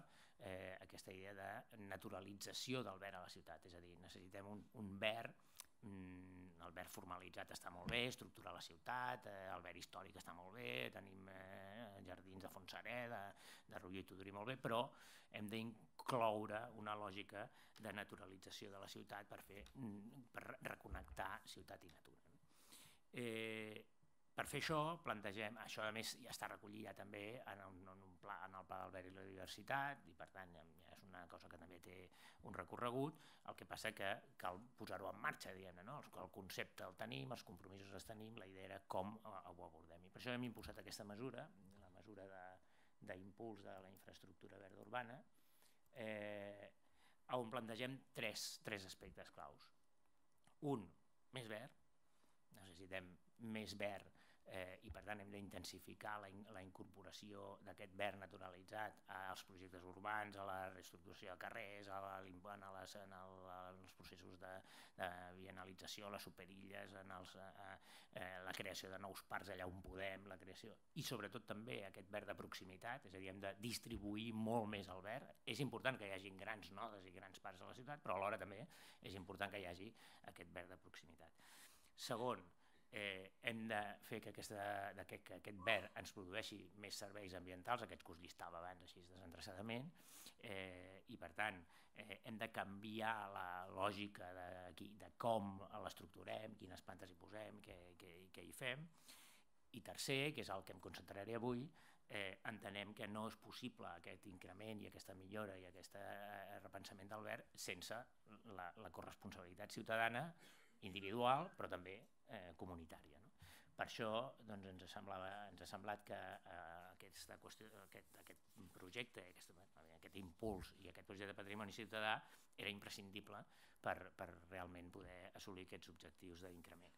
aquesta idea de naturalització del verd a la ciutat. És a dir, necessitem un verd, el verd formalitzat està molt bé, estructurar la ciutat, el verd històric està molt bé, tenim jardins de Fonsarè, de Rulló i Tudorí molt bé, però hem d'incloure una lògica de naturalització de la ciutat per reconnectar ciutat i natura. Per fer això plantegem, això a més ja està recollit ja també en el Pla del Verd i la Biodiversitat i per tant és una cosa que també té un recorregut, el que passa que cal posar-ho en marxa, el concepte el tenim, els compromisos els tenim, la idea era com ho abordem i per això hem impulsat aquesta mesura, la mesura d'impuls de la infraestructura verda urbana, on plantegem tres aspectes claus. Un, més verd. Necessitem més verd i per tant hem d'intensificar la incorporació d'aquest verd naturalitzat als projectes urbans, a la reestructuració de carrers, als processos de bienalització, a les superilles, la creació de nous parcs allà on podem, la creació i sobretot també aquest verd de proximitat, és a dir, hem de distribuir molt més el verd. És important que hi hagi grans nodes i grans parts de la ciutat, però alhora també és important que hi hagi aquest verd de proximitat. Segon, hem de fer que aquest verd ens produeixi més serveis ambientals, aquests que us llistava abans així desendreçadament, i per tant hem de canviar la lògica de com l'estructurem, quines plantes hi posem, què hi fem. I tercer, que és el que em concentraré avui, entenem que no és possible aquest increment i aquesta millora i aquest repensament del verd sense la corresponsabilitat ciutadana individual, però també comunitària. Per això ens ha semblat que aquest projecte, aquest impuls i aquest projecte de patrimoni ciutadà era imprescindible per realment poder assolir aquests objectius d'increment.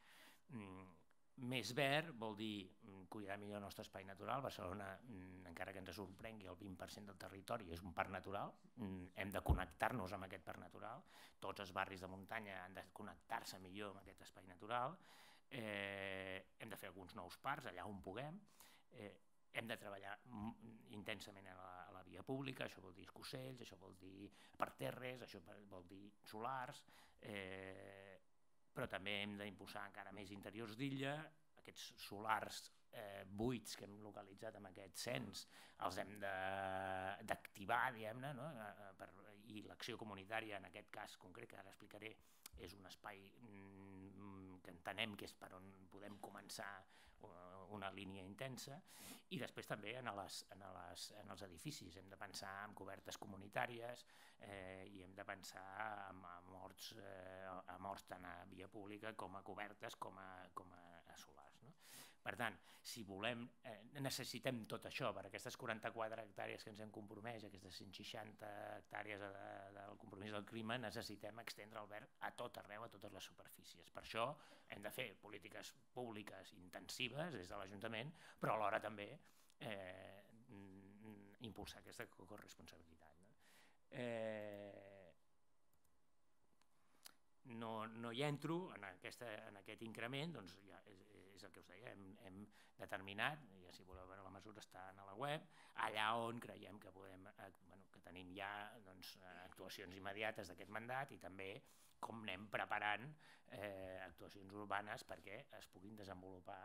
Més verd vol dir cuidar millor el nostre espai natural. Barcelona, encara que ens sorprengui, el vint per cent del territori és un parc natural, hem de connectar-nos amb aquest parc natural, tots els barris de muntanya han de connectar-se millor amb aquest espai natural, hem de fer alguns nous parcs allà on puguem, hem de treballar intensament a la via pública, això vol dir escocells, això vol dir parterres, això vol dir solars, però també hem d'impulsar encara més interiors d'illa, aquests solars buits que hem localitzat amb aquest cens els hem d'activar, diguem-ne, i l'acció comunitària en aquest cas concret, que ara explicaré, és un espai que entenem que és per on podem començar una línia intensa, i després també en els edificis hem de pensar en cobertes comunitàries i hem de pensar a morts tant a via pública com a cobertes com a solars. Per tant, si volem, necessitem tot això per aquestes quaranta-quatre hectàrees que ens hem compromès, aquestes cent seixanta hectàrees del compromís del clima, necessitem extendre el verd a tot arreu, a totes les superfícies. Per això hem de fer polítiques públiques intensives des de l'Ajuntament, però alhora també impulsar aquesta corresponsabilitat. No hi entro en aquest increment, doncs ja és el que us deia, hem determinat, ja si voleu veure la mesura està a la web, allà on creiem que tenim ja actuacions immediates d'aquest mandat i també com anem preparant actuacions urbanes perquè es puguin desenvolupar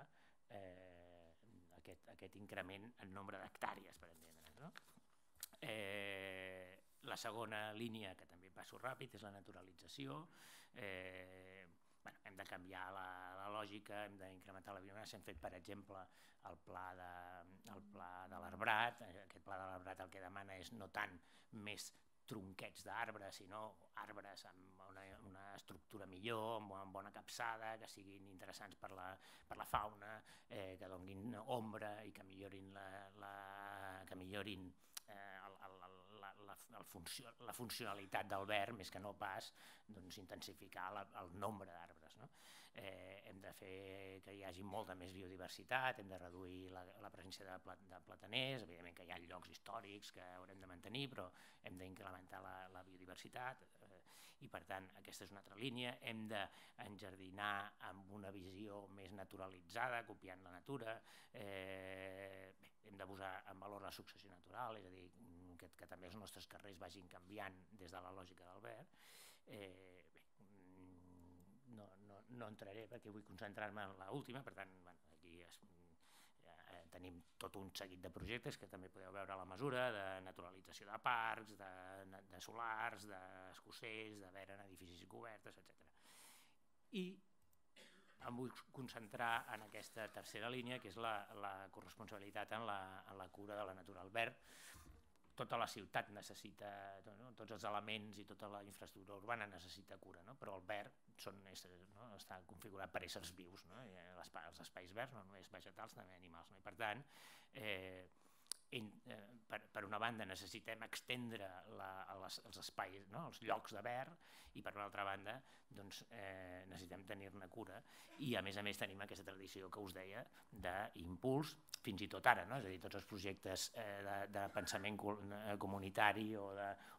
aquest increment en nombre d'hectàrees, per entendre'ns. La segona línia, que també passo ràpid, és la naturalització. Hem de canviar la lògica, hem d'incrementar la biomassa. Hem fet, per exemple, el Pla de l'Arbrat. Aquest Pla de l'Arbrat el que demana és no tant més tronquets d'arbres, sinó arbres amb una estructura millor, amb bona capçada, que siguin interessants per la fauna, que donin ombra i que millorin la funcionalitat del verd, més que no pas intensificar el nombre d'arbres. Hem de fer que hi hagi molta més biodiversitat, hem de reduir la presència de plataners, evidentment que hi ha llocs històrics que haurem de mantenir, però hem d'incrementar la biodiversitat i, per tant, aquesta és una altra línia. Hem d'enjardinar amb una visió més naturalitzada, copiant la natura, hem de posar en valor la successió natural, és a dir, que també els nostres carrers vagin canviant des de la lògica del verd. No entraré perquè vull concentrar-me en l'última, per tant, aquí tenim tot un seguit de projectes que també podeu veure a la mesura, de naturalització de parcs, de solars, d'escossers, de verd en edificis cobertes, etcètera. I em vull concentrar en aquesta tercera línia, que és la corresponsabilitat en la cura de la natura. El verd, tota la ciutat necessita, tots els elements i tota la infraestructura urbana necessita cura, però el verd està configurat per éssers vius, els espais verds, no només vegetals, també animals. Per tant, per una banda necessitem extendre els espais, els llocs de verd, i per una altra banda necessitem tenir-ne cura. I a més a més tenim aquesta tradició que us deia d'impuls, fins i tot ara, és a dir, tots els projectes de pensament comunitari o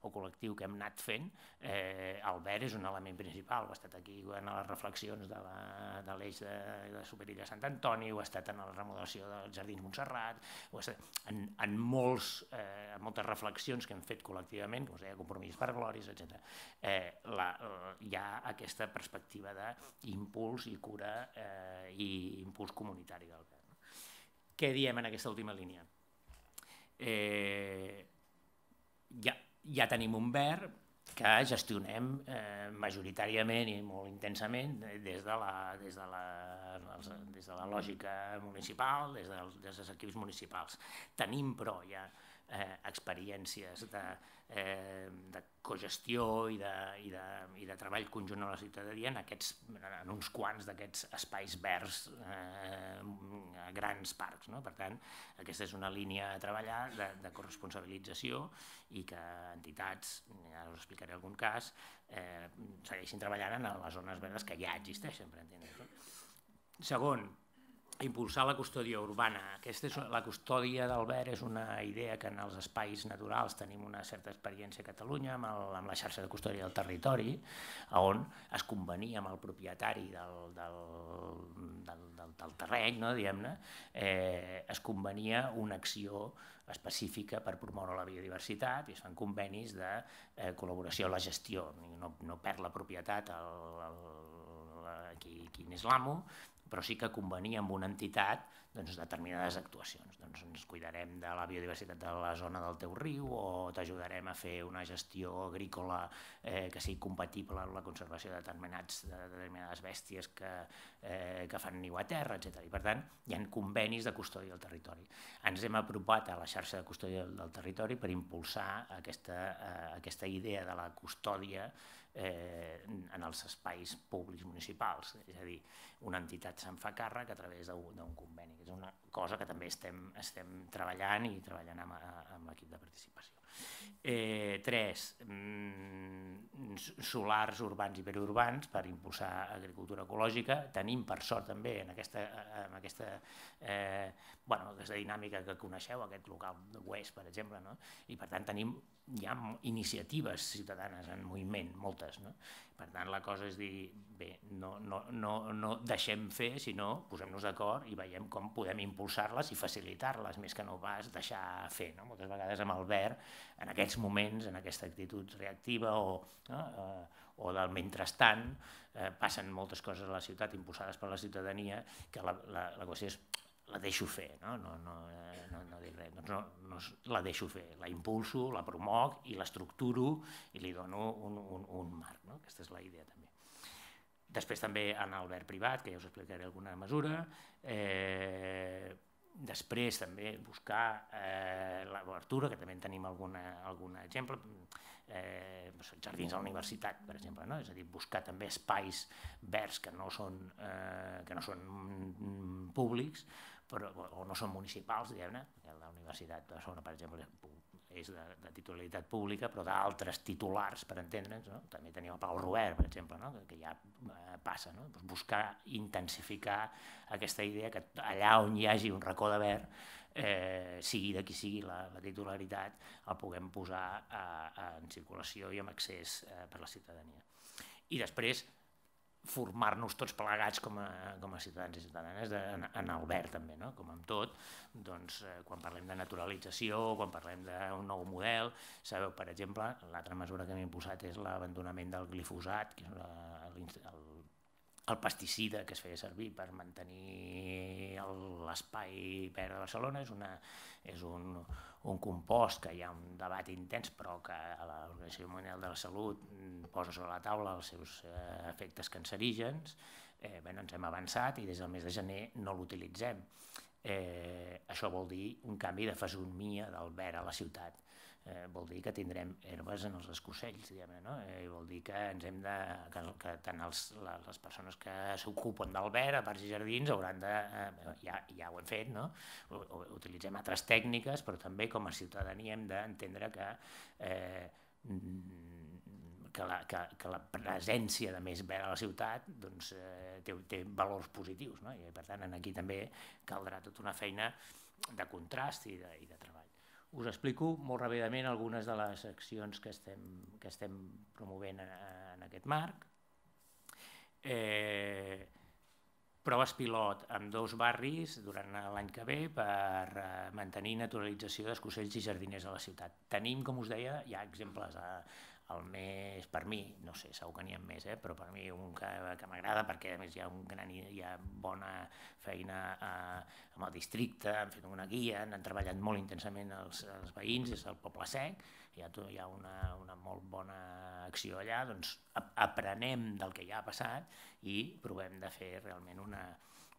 col·lectiu que hem anat fent, el verd és un element principal, ho ha estat aquí en les reflexions de l'eix de Superilles de Sant Antoni, ho ha estat en la remodelació dels Jardins Montserrat, ho ha estat en moltes reflexions que hem fet col·lectivament, com us deia, Compromís per Glòries, etcètera. Hi ha aquesta perspectiva d'impuls i cura i impuls comunitari del verd. Què diem en aquesta última línia? Ja tenim un verd que gestionem majoritàriament i molt intensament des de la lògica municipal, des dels equips municipals. Tenim, però, ja experiències de cogestió i de treball conjunt amb la ciutadania en uns quants d'aquests espais verds a grans parcs. Per tant, aquesta és una línia a treballar de corresponsabilització i que entitats, ja us explicaré algun cas, segueixin treballant en les zones verdes que ja existeixen. Segon, impulsar la custòdia urbana. La custòdia del verd és una idea que en els espais naturals tenim una certa experiència a Catalunya amb la xarxa de custòdia del territori, on es convenia amb el propietari del terreny, diguem-ne, es convenia una acció específica per promoure la biodiversitat i es fan convenis de col·laboració a la gestió. No perd la propietat el quin és l'amo, però sí que convenia amb una entitat determinades actuacions. Ens cuidarem de la biodiversitat de la zona del teu riu o t'ajudarem a fer una gestió agrícola que sigui compatible amb la conservació de determinades bèsties que fan niu a terra, etcètera. I per tant, hi ha convenis de custòdia del territori. Ens hem apropat a la xarxa de custòdia del territori per impulsar aquesta idea de la custòdia en els espais públics municipals, és a dir, una entitat se'n fa càrrec a través d'un conveni, que és una cosa que també estem treballant i treballant amb l'equip de participació. Tres, solars urbans i periurbans per impulsar agricultura ecològica. Tenim, per sort, també, en aquesta dinàmica que coneixeu, aquest local oest, per exemple, i per tant tenim hi ha iniciatives ciutadanes en moviment, moltes. Per tant, la cosa és dir, bé, no deixem fer, sinó posem-nos d'acord i veiem com podem impulsar-les i facilitar-les, més que no pas deixar fer. Moltes vegades amb el verd, en aquests moments, en aquesta actitud reactiva o del mentrestant, passen moltes coses a la ciutat impulsades per la ciutadania que la qüestió és la deixo fer, no dic res, no la deixo fer, la impulso, la promoc i l'estructuro i li dono un marc, aquesta és la idea també. Després també en el verd privat, que ja us explicaré alguna mesura. Després també buscar l'obertura, que també en tenim algun exemple, jardins a la universitat, per exemple, és a dir, buscar també espais verds que no són públics o no són municipals, diguem-ne, la universitat de Barcelona, per exemple, és de titularitat pública, però d'altres titulars, per entendre'ns, també tenim el Pau Robert, per exemple, que ja passa, buscar intensificar aquesta idea que allà on hi hagi un racó de verd, sigui de qui sigui la titularitat, el puguem posar en circulació i amb accés per la ciutadania. I després formar-nos tots plegats com a ciutadans i ciutadanes en el verd també, com amb tot, doncs quan parlem de naturalització, quan parlem d'un nou model, sabeu, per exemple, l'altra mesura que hem impulsat és l'abandonament del glifosat, que és el pesticida que es feia servir per mantenir l'espai verd de Barcelona, és un... un compost que hi ha un debat intens però que l'Organització Mundial de la Salut posa sobre la taula els seus efectes cancerígens. Bé, ens hem avançat i des del mes de gener no l'utilitzem. Això vol dir un canvi de fesomia del verd a la ciutat. Vol dir que tindrem herbes en els escorcells, vol dir que tant les persones que s'ocupen del verd a Parcs i Jardins hauran de, ja ho hem fet, utilitzem altres tècniques, però també com a ciutadania hem d'entendre que que la presència de més verd a la ciutat té valors positius, i per tant aquí també caldrà tota una feina de contrast i de treball. Us explico molt ràpidament algunes de les accions que estem promovent en aquest marc. Proves pilot en dos barris durant l'any que ve per mantenir naturalització d'escorcells i jardiners a la ciutat. Tenim, com us deia, hi ha exemples al mes, per mi, no sé, segur que n'hi ha més, però per mi un que m'agrada perquè a més hi ha bona feina amb el districte, han fet una guia, han treballat molt intensament els veïns, és el Poble Sec, hi ha una molt bona acció allà, doncs aprenem del que ja ha passat i provem de fer realment una...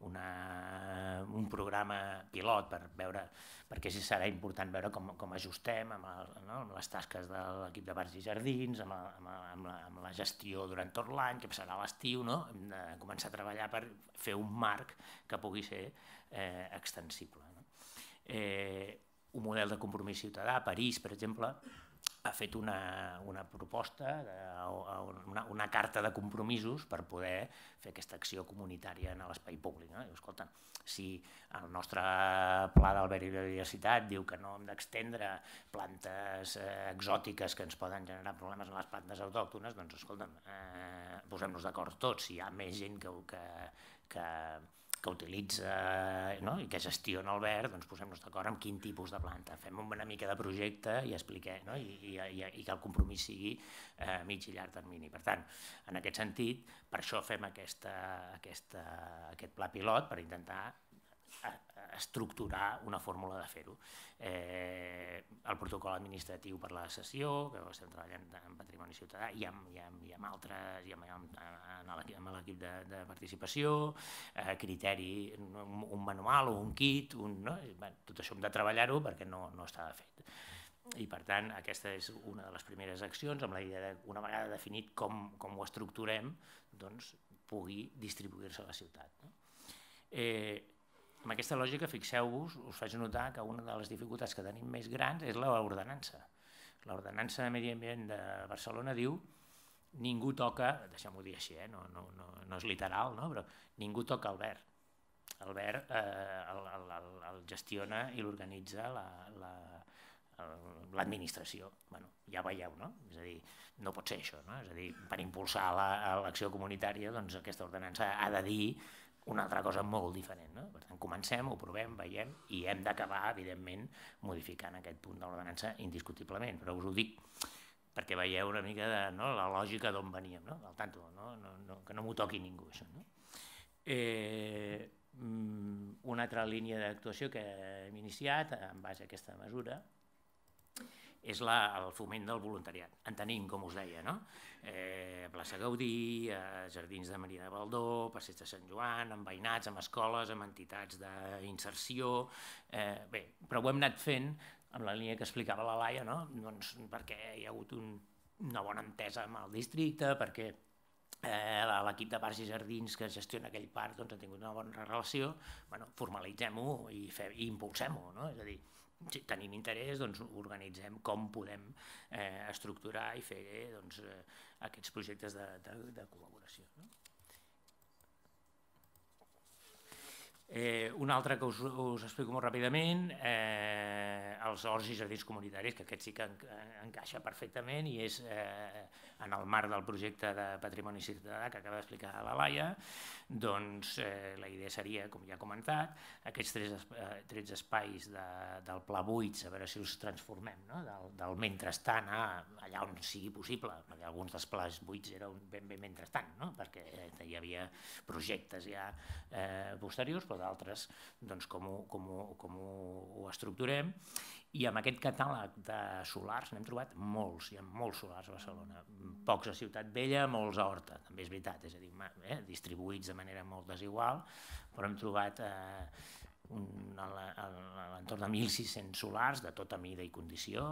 un programa pilot per veure, perquè serà important veure com ajustem amb les tasques de l'equip de Parcs i Jardins, amb la gestió durant tot l'any, que passarà a l'estiu, hem de començar a treballar per fer un marc que pugui ser extensible. Un model de compromís ciutadà, a París, per exemple, ha fet una proposta, una carta de compromisos per poder fer aquesta acció comunitària en l'espai públic. Escolta, si el nostre pla de la biodiversitat diu que no hem d'extendre plantes exòtiques que ens poden generar problemes en les plantes autòctones, doncs escolta'm, posem-nos d'acord tots. Si hi ha més gent que que utilitza i que gestiona el verd, doncs posem-nos d'acord amb quin tipus de planta. Fem una mica de projecte i expliquem i que el compromís sigui a mig i llarg termini. Per tant, en aquest sentit, per això fem aquest pla pilot, per intentar estructurar una fórmula de fer-ho. El protocol administratiu per la sessió, que estem treballant en Patrimoni Ciutadà i amb altres, i amb l'equip de participació, criteri, un manual o un kit, tot això hem de treballar-ho perquè no estava fet. I per tant, aquesta és una de les primeres accions, amb la idea de, una vegada definit com ho estructurem, doncs pugui distribuir-se a la ciutat. Amb aquesta lògica, fixeu-vos, us faig notar que una de les dificultats que tenim més grans és l'ordenança. L'ordenança de Medi Ambient de Barcelona diu ningú toca, deixem-ho dir així, no és literal, però ningú toca el verd. El verd el gestiona i l'organitza l'administració. Ja veieu, no? És a dir, no pot ser això, no? És a dir, per impulsar l'acció comunitària, doncs aquesta ordenança ha de dir una altra cosa molt diferent. Per tant, comencem, ho provem, veiem i hem d'acabar, evidentment, modificant aquest punt de l'ordenança indiscutiblement. Però us ho dic perquè veieu una mica la lògica d'on veníem, al tanto, que no m'ho toqui ningú, això. Una altra línia d'actuació que hem iniciat en base a aquesta mesura és el foment del voluntariat. En tenim, com us deia, plaça Gaudí, jardins de Maria de Baldó, passeig de Sant Joan, amb veïnats, amb escoles, amb entitats d'inserció... Bé, però ho hem anat fent amb la línia que explicava la Laia, perquè hi ha hagut una bona entesa amb el districte, perquè l'equip de Parcs i Jardins que gestiona aquell parc ha tingut una bona relació, formalitzem-ho i impulsem-ho, és a dir, si tenim interès, doncs organitzem com podem estructurar i fer aquests projectes de col·laboració. Un altre que us explico molt ràpidament, els horts i jardins comunitaris, que aquest sí que encaixa perfectament i és en el marc del projecte de Patrimoni Ciutadà que acaba d'explicar la Laia, doncs la idea seria, com ja he comentat, aquests tretze espais del Pla buits, a veure si els transformem, del mentrestant allà on sigui possible, perquè alguns dels plats buits eren ben bé mentrestant, perquè hi havia projectes ja posteriors, però d'altres com ho estructurem. I amb aquest catàleg de solars n'hem trobat molts, hi ha molts solars a Barcelona, pocs a Ciutat Vella, molts a Horta, també és veritat, és a dir, distribuïts de manera molt desigual, però hem trobat a l'entorn de mil sis-cents solars de tota mida i condició,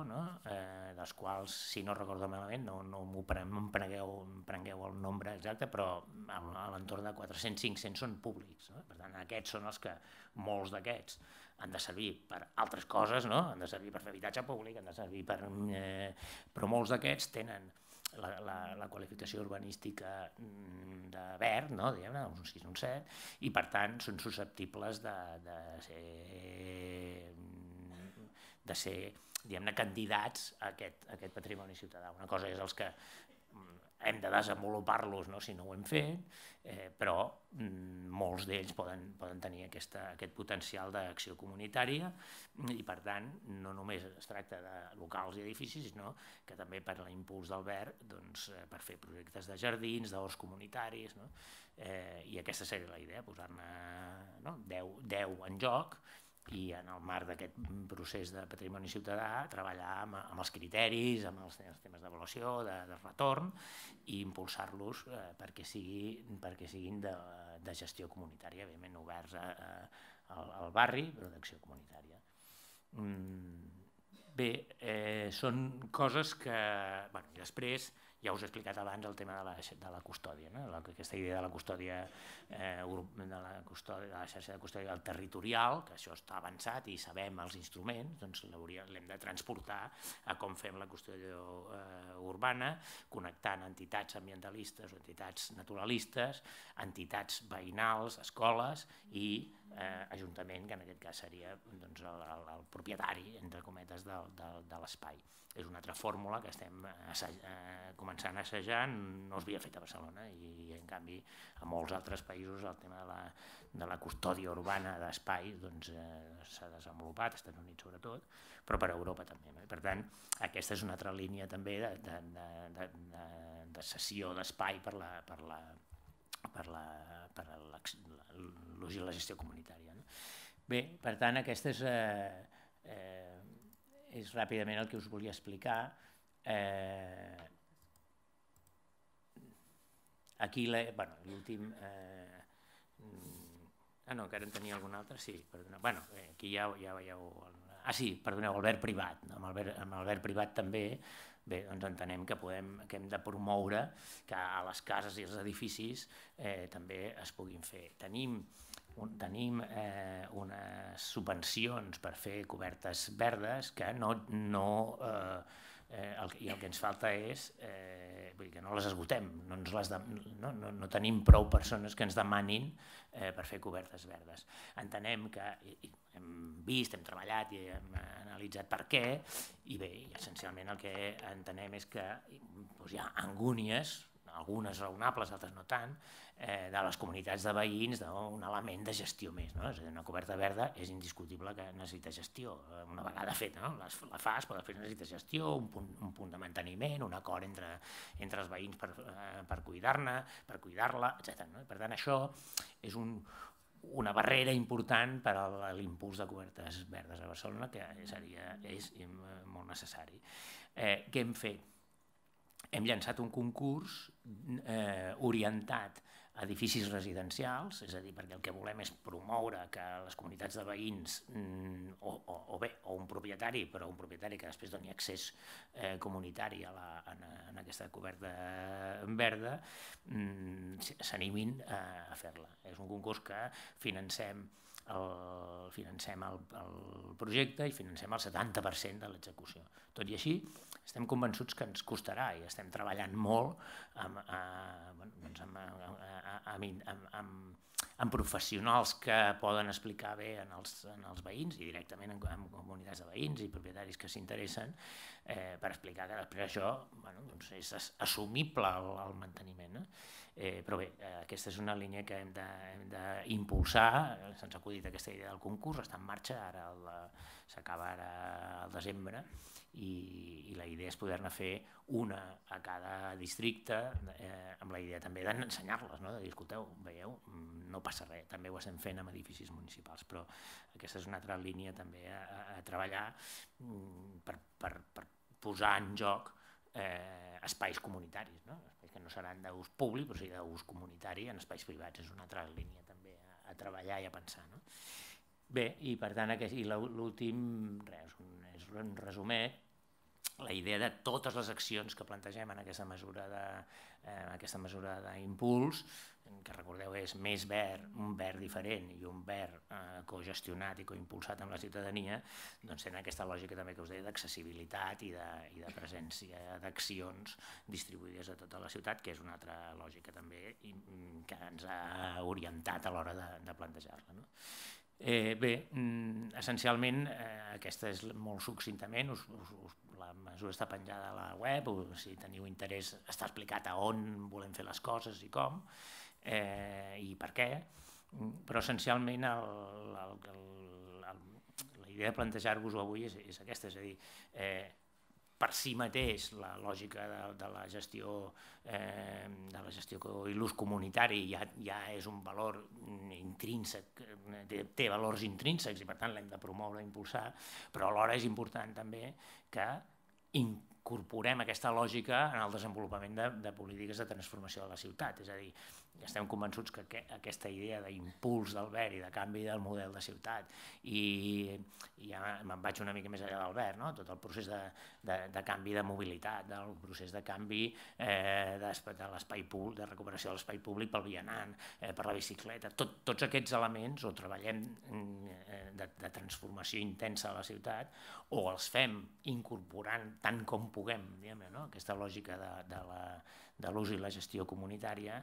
dels quals, si no recordo malament, no em prengueu el nombre exacte, però a l'entorn de quatre-cents a cinc-cents són públics. Per tant, aquests són els que, molts d'aquests, han de servir per altres coses, han de servir per fer habitatge públic, han de servir per... però molts d'aquests tenen la qualificació urbanística de verd, diguem-ne, uns sis, uns set, i per tant són susceptibles de ser, diguem-ne, candidats a aquest patrimoni ciutadà. Una cosa és els que hem de desenvolupar-los si no ho hem fet, però molts d'ells poden tenir aquest potencial d'acció comunitària i, per tant, no només es tracta de locals i edificis, sinó que també per l'impuls del verd, per fer projectes de jardins, d'horts comunitaris, i aquesta seria la idea, posar-ne deu en joc, i en el marc d'aquest procés de patrimoni ciutadà treballar amb els criteris, amb els temes d'avaluació, de retorn i impulsar-los perquè siguin de gestió comunitària, evidentment oberts al barri, però d'acció comunitària. Bé, són coses que... I després... Ja us he explicat abans el tema de la custòdia, aquesta idea de la custòdia de la xarxa de custòdia territorial, que això està avançat i sabem els instruments, doncs l'hem de transportar a com fem la custòdia urbana, connectant entitats ambientalistes o entitats naturalistes, entitats veïnals, escoles i ajuntament, que en aquest cas seria el propietari, entre cometes, de l'espai. És una altra fórmula que estem començant a assajar, no s'havia fet a Barcelona i, en canvi, a molts altres països el tema de la custòdia urbana d'espai s'ha desenvolupat, als Estats Units sobretot, però per a Europa també. Per tant, aquesta és una altra línia també de cessió d'espai per la... per la l'ús i la gestió comunitària. Bé, per tant, aquest és ràpidament el que us volia explicar. Aquí l'últim... Ah, no, encara en tenia algun altre? Sí, perdoneu. Bé, aquí ja veieu... Ah, sí, perdoneu, el verd privat. Amb el verd privat també, bé, doncs entenem que hem de promoure que a les cases i els edificis també es puguin fer. Tenim unes subvencions per fer cobertes verdes que no... i el que ens falta és que no les esgotem, no tenim prou persones que ens demanin per fer cobertes verdes. Entenem que hem vist, hem treballat i hem analitzat per què, i bé, essencialment el que entenem és que hi ha angúnies, algunes raonables, altres no tant, de les comunitats de veïns d'un element de gestió més. Una coberta verda és indiscutible que necessita gestió, una vegada feta, la fas, però després necessita gestió, un punt de manteniment, un acord entre els veïns per cuidar-ne, per cuidar-la, etcètera. Per tant, això és una barrera important per a l'impuls de cobertes verdes a Barcelona, que és molt necessari. Què hem fet? Hem llançat un concurs orientat a edificis residencials, és a dir, perquè el que volem és promoure que les comunitats de veïns, o bé, o un propietari, però un propietari que després doni accés comunitari a aquesta coberta verda, s'animin a fer-la. És un concurs que financem financem el projecte i financem el setanta per cent de l'execució. Tot i així, estem convençuts que ens costarà i estem treballant molt amb professionals que poden explicar bé als veïns i directament amb comunitats de veïns i propietaris que s'interessen per explicar que després això és assumible el manteniment. Però bé, aquesta és una línia que hem d'impulsar, se'ns ha acudit aquesta idea del concurs, està en marxa, s'acaba ara al desembre, i la idea és poder-ne fer una a cada districte, amb la idea també d'ensenyar-les, de dir, escolteu, veieu, no passa res, també ho estem fent amb edificis municipals, però aquesta és una altra línia també a treballar per posar en joc espais comunitaris, que no seran d'ús públic, però sí d'ús comunitari en espais privats. És una altra línia també a treballar i a pensar. Bé, i per tant, l'últim, és un resumet, la idea de totes les accions que plantegem en aquesta mesura d'impuls, que recordeu és més verd, un verd diferent i un verd cogestionat i coimpulsat amb la ciutadania, doncs tenen aquesta lògica també que us deia d'accessibilitat i de presència d'accions distribuïdes a tota la ciutat, que és una altra lògica també que ens ha orientat a l'hora de plantejar-la. Bé, essencialment, aquesta és molt succintament, la mesura està penjada a la web, si teniu interès està explicat a on volem fer les coses i com, i per què, però essencialment la idea de plantejar-vos-ho avui és aquesta, és a dir, per si mateix la lògica de la gestió i l'ús comunitari ja és un valor intrínsec, té valors intrínsecs i per tant l'hem de promoure i impulsar, però alhora és important també que incorporem aquesta lògica en el desenvolupament de polítiques de transformació de la ciutat, és a dir, estem convençuts que aquesta idea d'impuls del verd i de canvi del model de ciutat, i ja me'n vaig una mica més allà del verd, tot el procés de canvi de mobilitat, el procés de canvi de l'espai públic, de recuperació de l'espai públic pel vianant, per la bicicleta, tots aquests elements o treballem de transformació intensa de la ciutat o els fem incorporant tant com puguem aquesta lògica de l'ús i la gestió comunitària,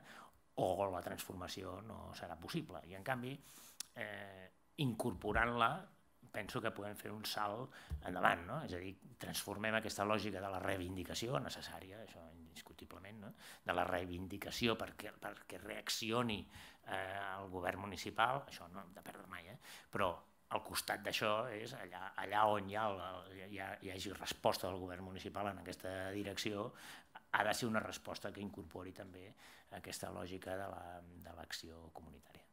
o la transformació no serà possible. I en canvi incorporant-la penso que podem fer un salt endavant, no? És a dir, transformem aquesta lògica de la reivindicació necessària, això indiscutiblement, no? De la reivindicació perquè, perquè reaccioni eh, el govern municipal, això no hem de perdre mai, eh? Però al costat d'això és allà, allà on hi, ha el, hi, ha, hi hagi resposta del govern municipal en aquesta direcció, ha de ser una resposta que incorpori també aquesta lògica de l'acció comunitària.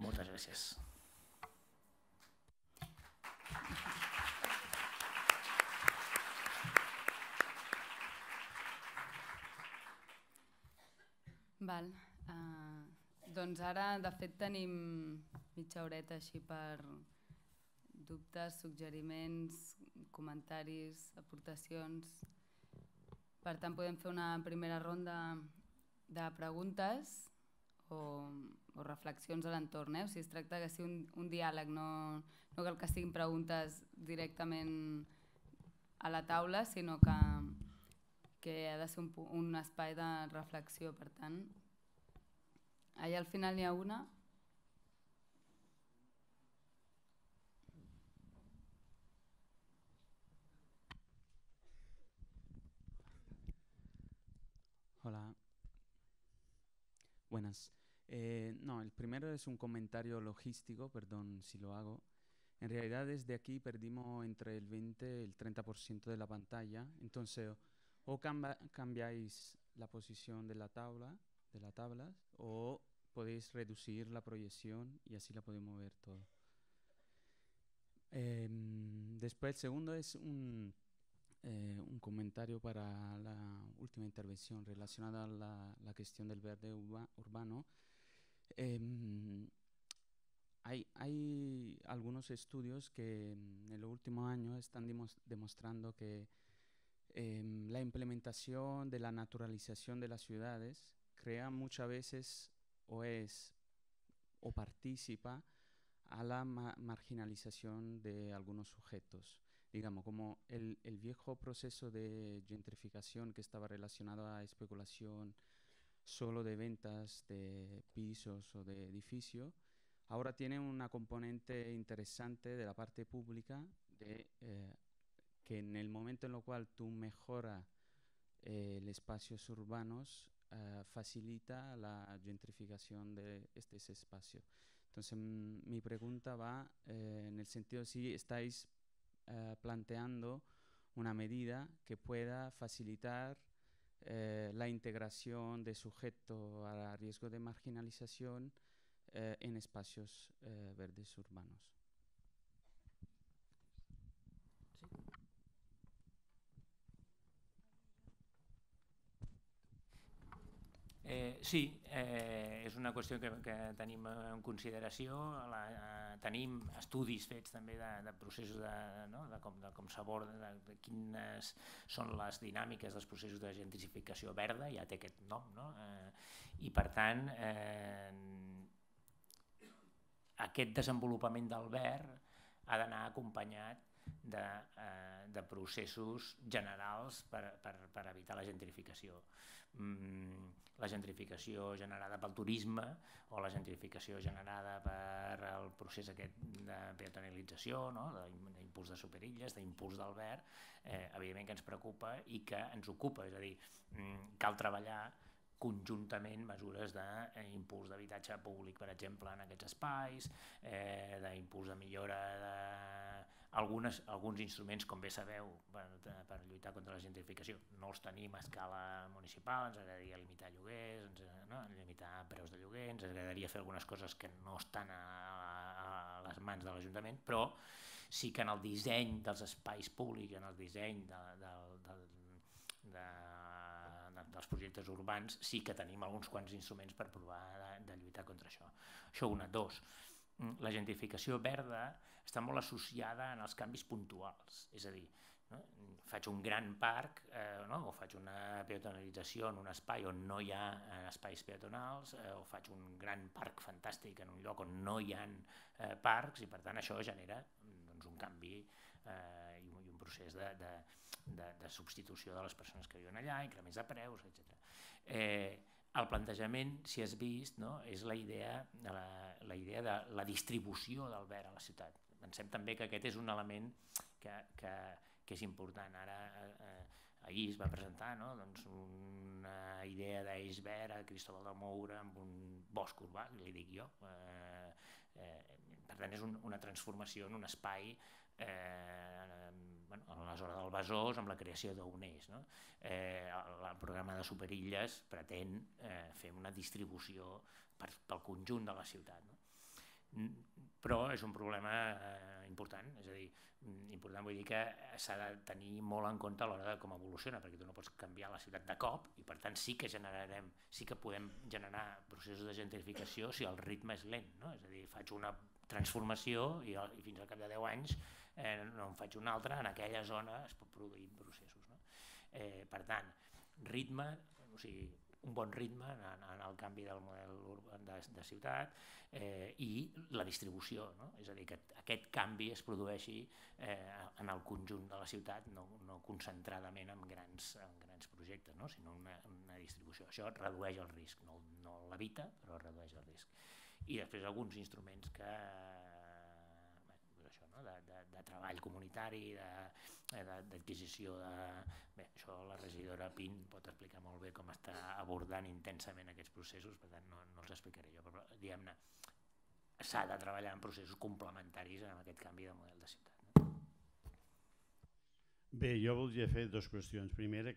Moltes gràcies. Val, doncs ara de fet tenim mitja horeta així per dubtes, suggeriments, comentaris, aportacions. Per tant, podem fer una primera ronda de preguntes o reflexions a l'entorn. O sigui, es tracta que sigui un diàleg, no cal que siguin preguntes directament a la taula, sinó que que ha de ser un, un espai de reflexió, per tant. Allà al final hi ha una. Hola. Buenas. Eh, no, el primero es un comentario logístico, perdón si lo hago. En realidad desde aquí perdimos entre el veinte y el treinta por ciento de la pantalla, entonces... O camba, cambiáis la posición de la tabla, de la tabla, o podéis reducir la proyección y así la podemos ver todo. Eh, después el segundo es un, eh, un comentario para la última intervención relacionada a la, la cuestión del verde urba, urbano. Eh, hay, hay algunos estudios que en los últimos años están demostrando que la implementación de la naturalización de las ciudades crea muchas veces o es o participa a la ma marginalización de algunos sujetos. Digamos, como el, el viejo proceso de gentrificación que estaba relacionado a especulación solo de ventas de pisos o de edificios, ahora tiene una componente interesante de la parte pública de... Eh, que en el momento en el cual tú mejoras eh, los espacios urbanos, eh, facilita la gentrificación de estos espacios. Entonces, mi pregunta va eh, en el sentido de si estáis eh, planteando una medida que pueda facilitar eh, la integración de sujetos a riesgo de marginalización eh, en espacios eh, verdes urbanos. Eh, sí, eh, és una qüestió que, que tenim en consideració. La, eh, tenim estudis fets també de, de processos de, no? de com, de com s'aborda, de, de quines són les dinàmiques dels processos de gentrificació verda, ja té aquest nom, no? Eh, i per tant, eh, aquest desenvolupament del verd ha d'anar acompanyat de, eh, de processos generals per, per, per evitar la gentrificació. La gentrificació generada pel turisme o la gentrificació generada per el procés aquest de peatonalització, no? D'impuls de Superilles, d'impuls del verd, eh, evidentment que ens preocupa i que ens ocupa, és a dir, cal treballar conjuntament mesures d'impuls d'habitatge públic, per exemple, en aquests espais, eh, d'impuls de millora de... Algunes, alguns instruments, com bé sabeu, per, per lluitar contra la gentrificació, no els tenim a escala municipal, ens agradaria limitar lloguers, ens, no? limitar preus de lloguer, ens agradaria fer algunes coses que no estan a, a les mans de l'Ajuntament, però sí que en el disseny dels espais públics, en el disseny de, de, de, de, de, dels projectes urbans, sí que tenim alguns quants instruments per provar de, de lluitar contra això. Això una, dos. La gentrificació verda està molt associada en els canvis puntuals, és a dir, no? Faig un gran parc eh, no? o faig una peatonalització en un espai on no hi ha espais peatonals eh, o faig un gran parc fantàstic en un lloc on no hi ha eh, parcs i per tant això genera doncs, un canvi eh, i un procés de, de, de, de substitució de les persones que viuen allà, increments de preus, etcètera. Eh, El plantejament, si has vist, és la idea de la distribució del verd a la ciutat. Pensem també que aquest és un element que és important. Ara, ahir es va presentar una idea d'eix verd a Cristóbal de Moura amb un bosc urbà, li dic jo. Per tant, és una transformació en un espai a la zona del Besòs amb la creació d'un eix. El programa de Superilles pretén fer una distribució pel conjunt de la ciutat. Però és un problema important, és a dir, important vull dir que s'ha de tenir molt en compte a l'hora de com evoluciona, perquè tu no pots canviar la ciutat de cop i per tant sí que generarem, sí que podem generar processos de gentrificació si el ritme és lent, no? És a dir, faig una transformació i fins al cap de deu anys no en faig una altra, en aquella zona es pot produir processos, no? Per tant, ritme, o sigui, un bon ritme en el canvi del model de ciutat i la distribució, és a dir, que aquest canvi es produeixi en el conjunt de la ciutat, no concentradament en grans projectes, sinó una distribució. Això redueix el risc, no l'evita, però redueix el risc. I després alguns instruments que... de treball comunitari, d'adquisició de... Bé, això la regidora Pin pot explicar molt bé com està abordant intensament aquests processos, per tant no els explicaré jo, però diguem-ne, s'ha de treballar en processos complementaris en aquest canvi de model de ciutat. Bé, jo voldria fer dues qüestions. Primera,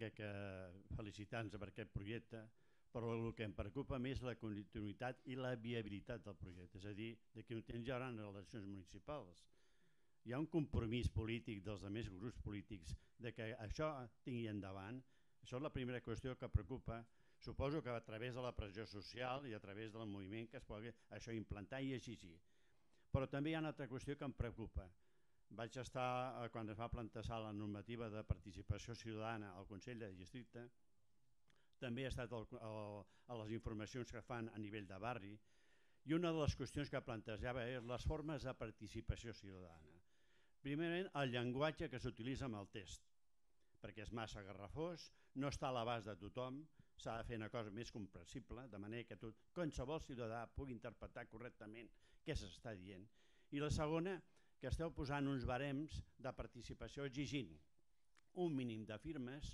felicitar-nos per aquest projecte, però el que em preocupa més és la continuïtat i la viabilitat del projecte, és a dir, d'aquí un temps hi haurà eleccions municipals. Hi ha un compromís polític dels altres grups polítics que això tingui endavant. Això és la primera qüestió que preocupa. Suposo que a través de la pressió social i a través del moviment que es pugui això implantar i així sí. Però també hi ha una altra qüestió que em preocupa. Vaig estar, quan es va plantejar la normativa de participació ciutadana al Consell de Districte, també ha estat a les informacions que fan a nivell de barri, i una de les qüestions que plantejava és les formes de participació ciutadana. Primerament, el llenguatge que s'utilitza amb el text, perquè és massa garrafós, no està a l'abast de tothom, s'ha de fer una cosa més comprensible, de manera que tot, qualsevol ciutadà pugui interpretar correctament què s'està dient. I la segona, que esteu posant uns barems de participació exigint un mínim de firmes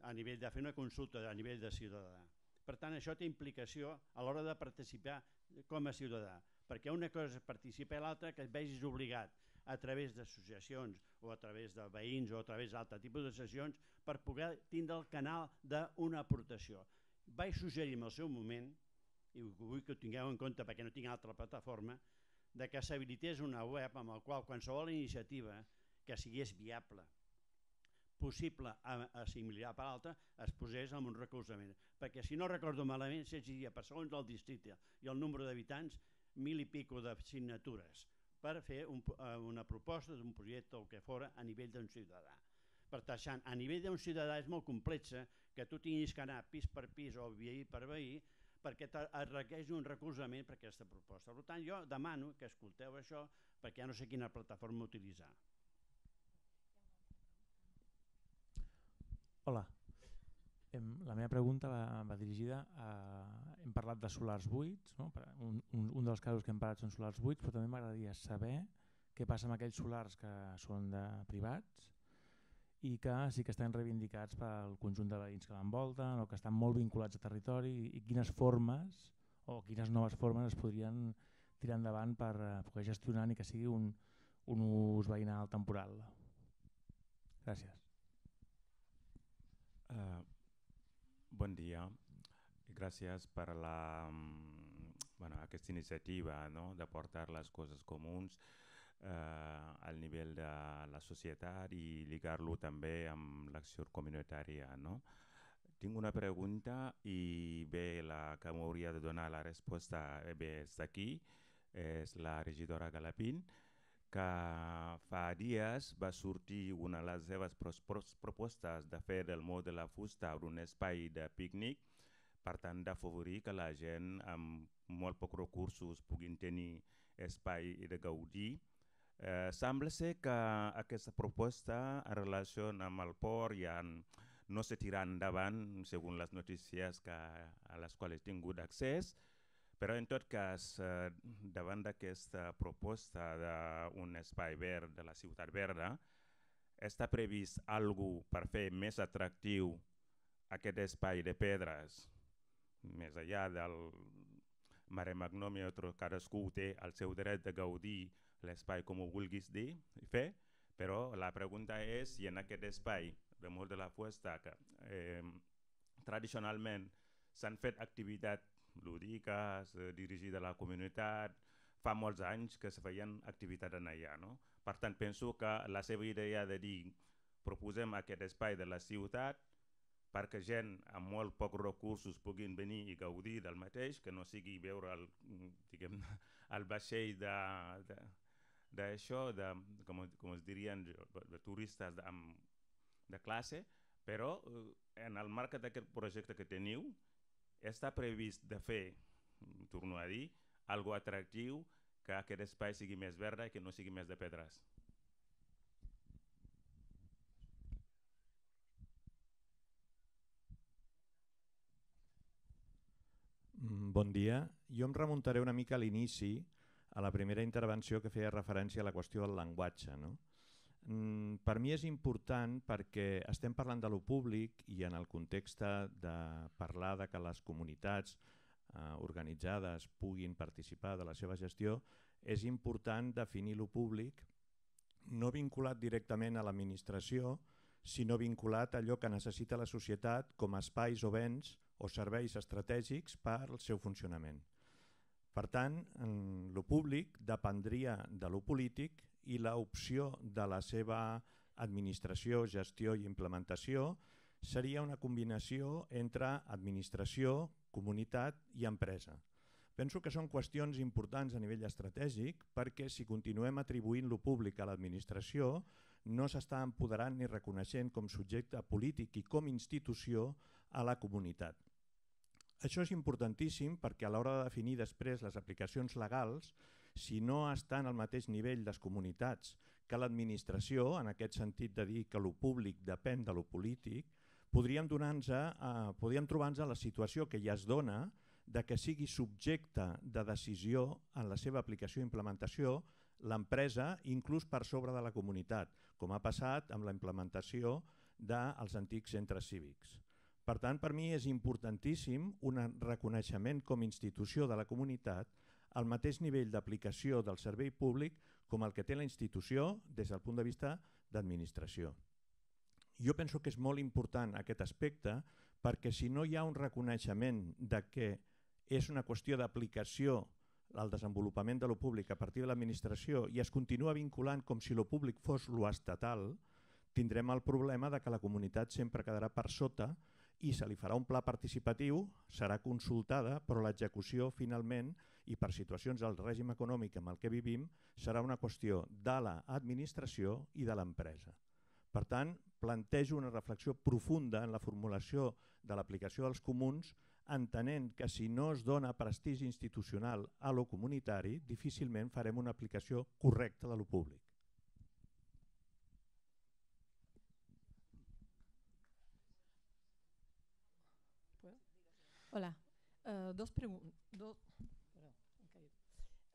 a nivell de fer una consulta a nivell de ciutadà. Per tant, això té implicació a l'hora de participar com a ciutadà, perquè una cosa és participar i l'altra que et vegis obligat a través d'associacions o a través de veïns o a través d'altre tipus d'associacions per poder tindre el canal d'una aportació. Vaig suggerir en el seu moment, i vull que ho tingueu en compte perquè no tinc altra plataforma, que s'habilités una web amb la qual qualsevol iniciativa que sigués viable, possible assimilar per l'altre, es posés en un recolzament. Perquè si no recordo malament, s'exigia per segons el districte i el número d'habitants mil i pico de signatures per fer una proposta d'un projecte o que fora a nivell d'un ciutadà. Per tant, a nivell d'un ciutadà és molt complexa que tu tinguis que anar pis per pis o veí per veí perquè et requeix un recolzament per aquesta proposta. Per tant, jo demano que escolteu això perquè ja no sé quina plataforma utilitzar. Hola, la meva pregunta va dirigida a... Hem parlat de solars buits, un dels casos que hem parlat són solars buits, però també m'agradaria saber què passa amb aquells solars que són de privats i que sí que estan reivindicats pel conjunt de veïns que l'envolten o que estan molt vinculats a territori i quines formes o quines noves formes es podrien tirar endavant per poder gestionar ni que sigui un ús veïnal temporal. Gràcies. Bon dia, gràcies per aquesta iniciativa de portar les coses comuns al nivell de la societat i lligar-lo també amb l'acció comunitària. Tinc una pregunta i bé, la que m'hauria de donar la resposta és d'aquí, és la regidora Galapín, que fa dies va sortir una de les seves propostes de fer del Moll de la Fusta un espai de pícnic, per tant d'afavorir que la gent amb molt pocs recursos puguin tenir espai i de gaudir. Sembla ser que aquesta proposta en relació amb el port hi ha no se tirà endavant segons les notícies a les quals he tingut accés, però en tot cas, davant d'aquesta proposta d'un espai verd de la ciutat verda, està previst alguna cosa per fer més atractiu aquest espai de pedres, més enllà del mare magnum i cadascú té el seu dret de gaudir l'espai com ho vulguis dir i fer, però la pregunta és si en aquest espai de Moll de la Fusta, que tradicionalment s'han fet activitats lúdiques, dirigides a la comunitat, fa molts anys que es feien activitats allà. Per tant, penso que la seva idea de dir proposem aquest espai de la ciutat perquè gent amb molt pocs recursos puguin venir i gaudir del mateix, que no sigui veure el vaixell d'això, com es dirien, de turistes de classe, però en el marc d'aquest projecte que teniu està previst de fer, torno a dir, algo atractiu, que aquest espai sigui més verd i que no sigui més de pedres. Bon dia. Jo em remuntaré una mica a l'inici, a la primera intervenció que feia referència a la qüestió del llenguatge. Per mi és important perquè estem parlant de lo públic i en el context de parlar de que les comunitats organitzades puguin participar de la seva gestió, és important definir lo públic no vinculat directament a l'administració, sinó vinculat a allò que necessita la societat com a espais o béns o serveis estratègics per al seu funcionament. Per tant, lo públic dependria de lo polític i l'opció de la seva administració, gestió i implementació seria una combinació entre administració, comunitat i empresa. Penso que són qüestions importants a nivell estratègic perquè si continuem atribuint lo públic a l'administració no s'està empoderant ni reconeixent com subjecte polític i com institució a la comunitat. Això és importantíssim perquè a l'hora de definir després les aplicacions legals, si no estan al mateix nivell les comunitats que l'administració, en aquest sentit de dir que lo públic depèn de lo polític, podríem trobar-nos a la situació que ja es dona de que sigui subjecte de decisió en la seva aplicació i implementació l'empresa, inclús per sobre de la comunitat, com ha passat amb la implementació dels antics centres cívics. Per tant, per mi és importantíssim un reconeixement com a institució de la comunitat al mateix nivell d'aplicació del servei públic com el que té la institució des del punt de vista d'administració. Jo penso que és molt important aquest aspecte perquè si no hi ha un reconeixement de que és una qüestió d'aplicació al desenvolupament de lo públic a partir de l'administració i es continua vinculant com si lo públic fos lo estatal, tindrem el problema de que la comunitat sempre quedarà per sota i se li farà un pla participatiu, serà consultada, però l'execució finalment i per situacions del règim econòmic amb el que vivim serà una qüestió de l'administració i de l'empresa. Per tant, plantejo una reflexió profunda en la formulació de l'aplicació dels comuns, entenent que si no es dona prestigi institucional a lo comunitari, difícilment farem una aplicació correcta de lo públic. Hola, uh, dos preguntes. Do okay.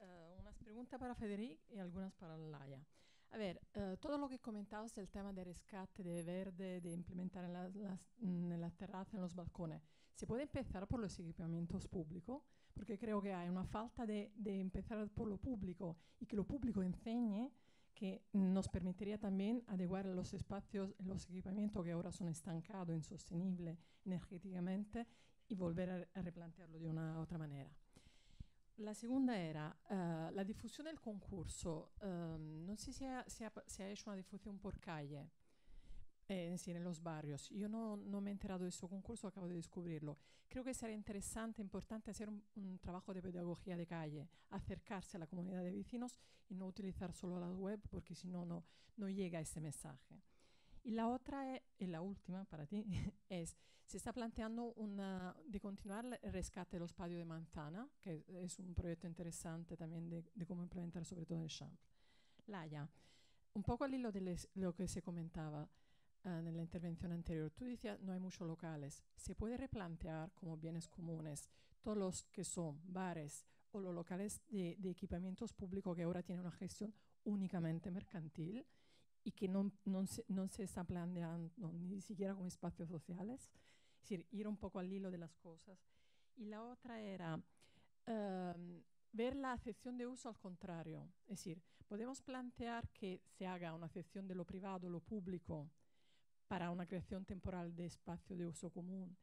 uh, unas preguntas para Frederic y algunas para Laia. A ver, uh, todo lo que comentabas del tema de rescate, de verde, de implementar en las, las, en las terrazas, en los balcones, ¿se puede empezar por los equipamientos públicos? Porque creo que hay una falta de, de empezar por lo público y que lo público enseñe, que nos permitiría también adecuar los espacios, los equipamientos que ahora son estancados, insostenibles energéticamente y volver a, a replantearlo de una u otra manera. La seconda era uh, la difusión del concurso. Um, no sé si ha, si, ha, si ha hecho una difusión por calle, eh, en, sí, en los barrios. Yo no, no me he enterado de su concurso, acabo de descubrirlo. Creo que sería interesante, importante hacer un, un trabajo de pedagogía de calle, acercarse a la comunidad de vecinos y no utilizar solo la web, porque si no, no, no llega ese mensaje. Y la otra, es, y la última para ti, es... Se está planteando una, de continuar el rescate de los patios de manzana, que es un proyecto interesante también de, de cómo implementar, sobre todo en el Champ. Laia, un poco al hilo de les, lo que se comentaba, uh, en la intervención anterior, tú decías no hay muchos locales. Se puede replantear como bienes comunes todos los que son bares o los locales de, de equipamientos públicos que ahora tienen una gestión únicamente mercantil y que no, no, se, no se está planteando ni siquiera como espacios sociales. Es decir, ir un poco al hilo de las cosas. Y la otra era um, ver la acepción de uso al contrario. Es decir, podemos plantear que se haga una acepción de lo privado, lo público, para una creación temporal de espacio de uso común.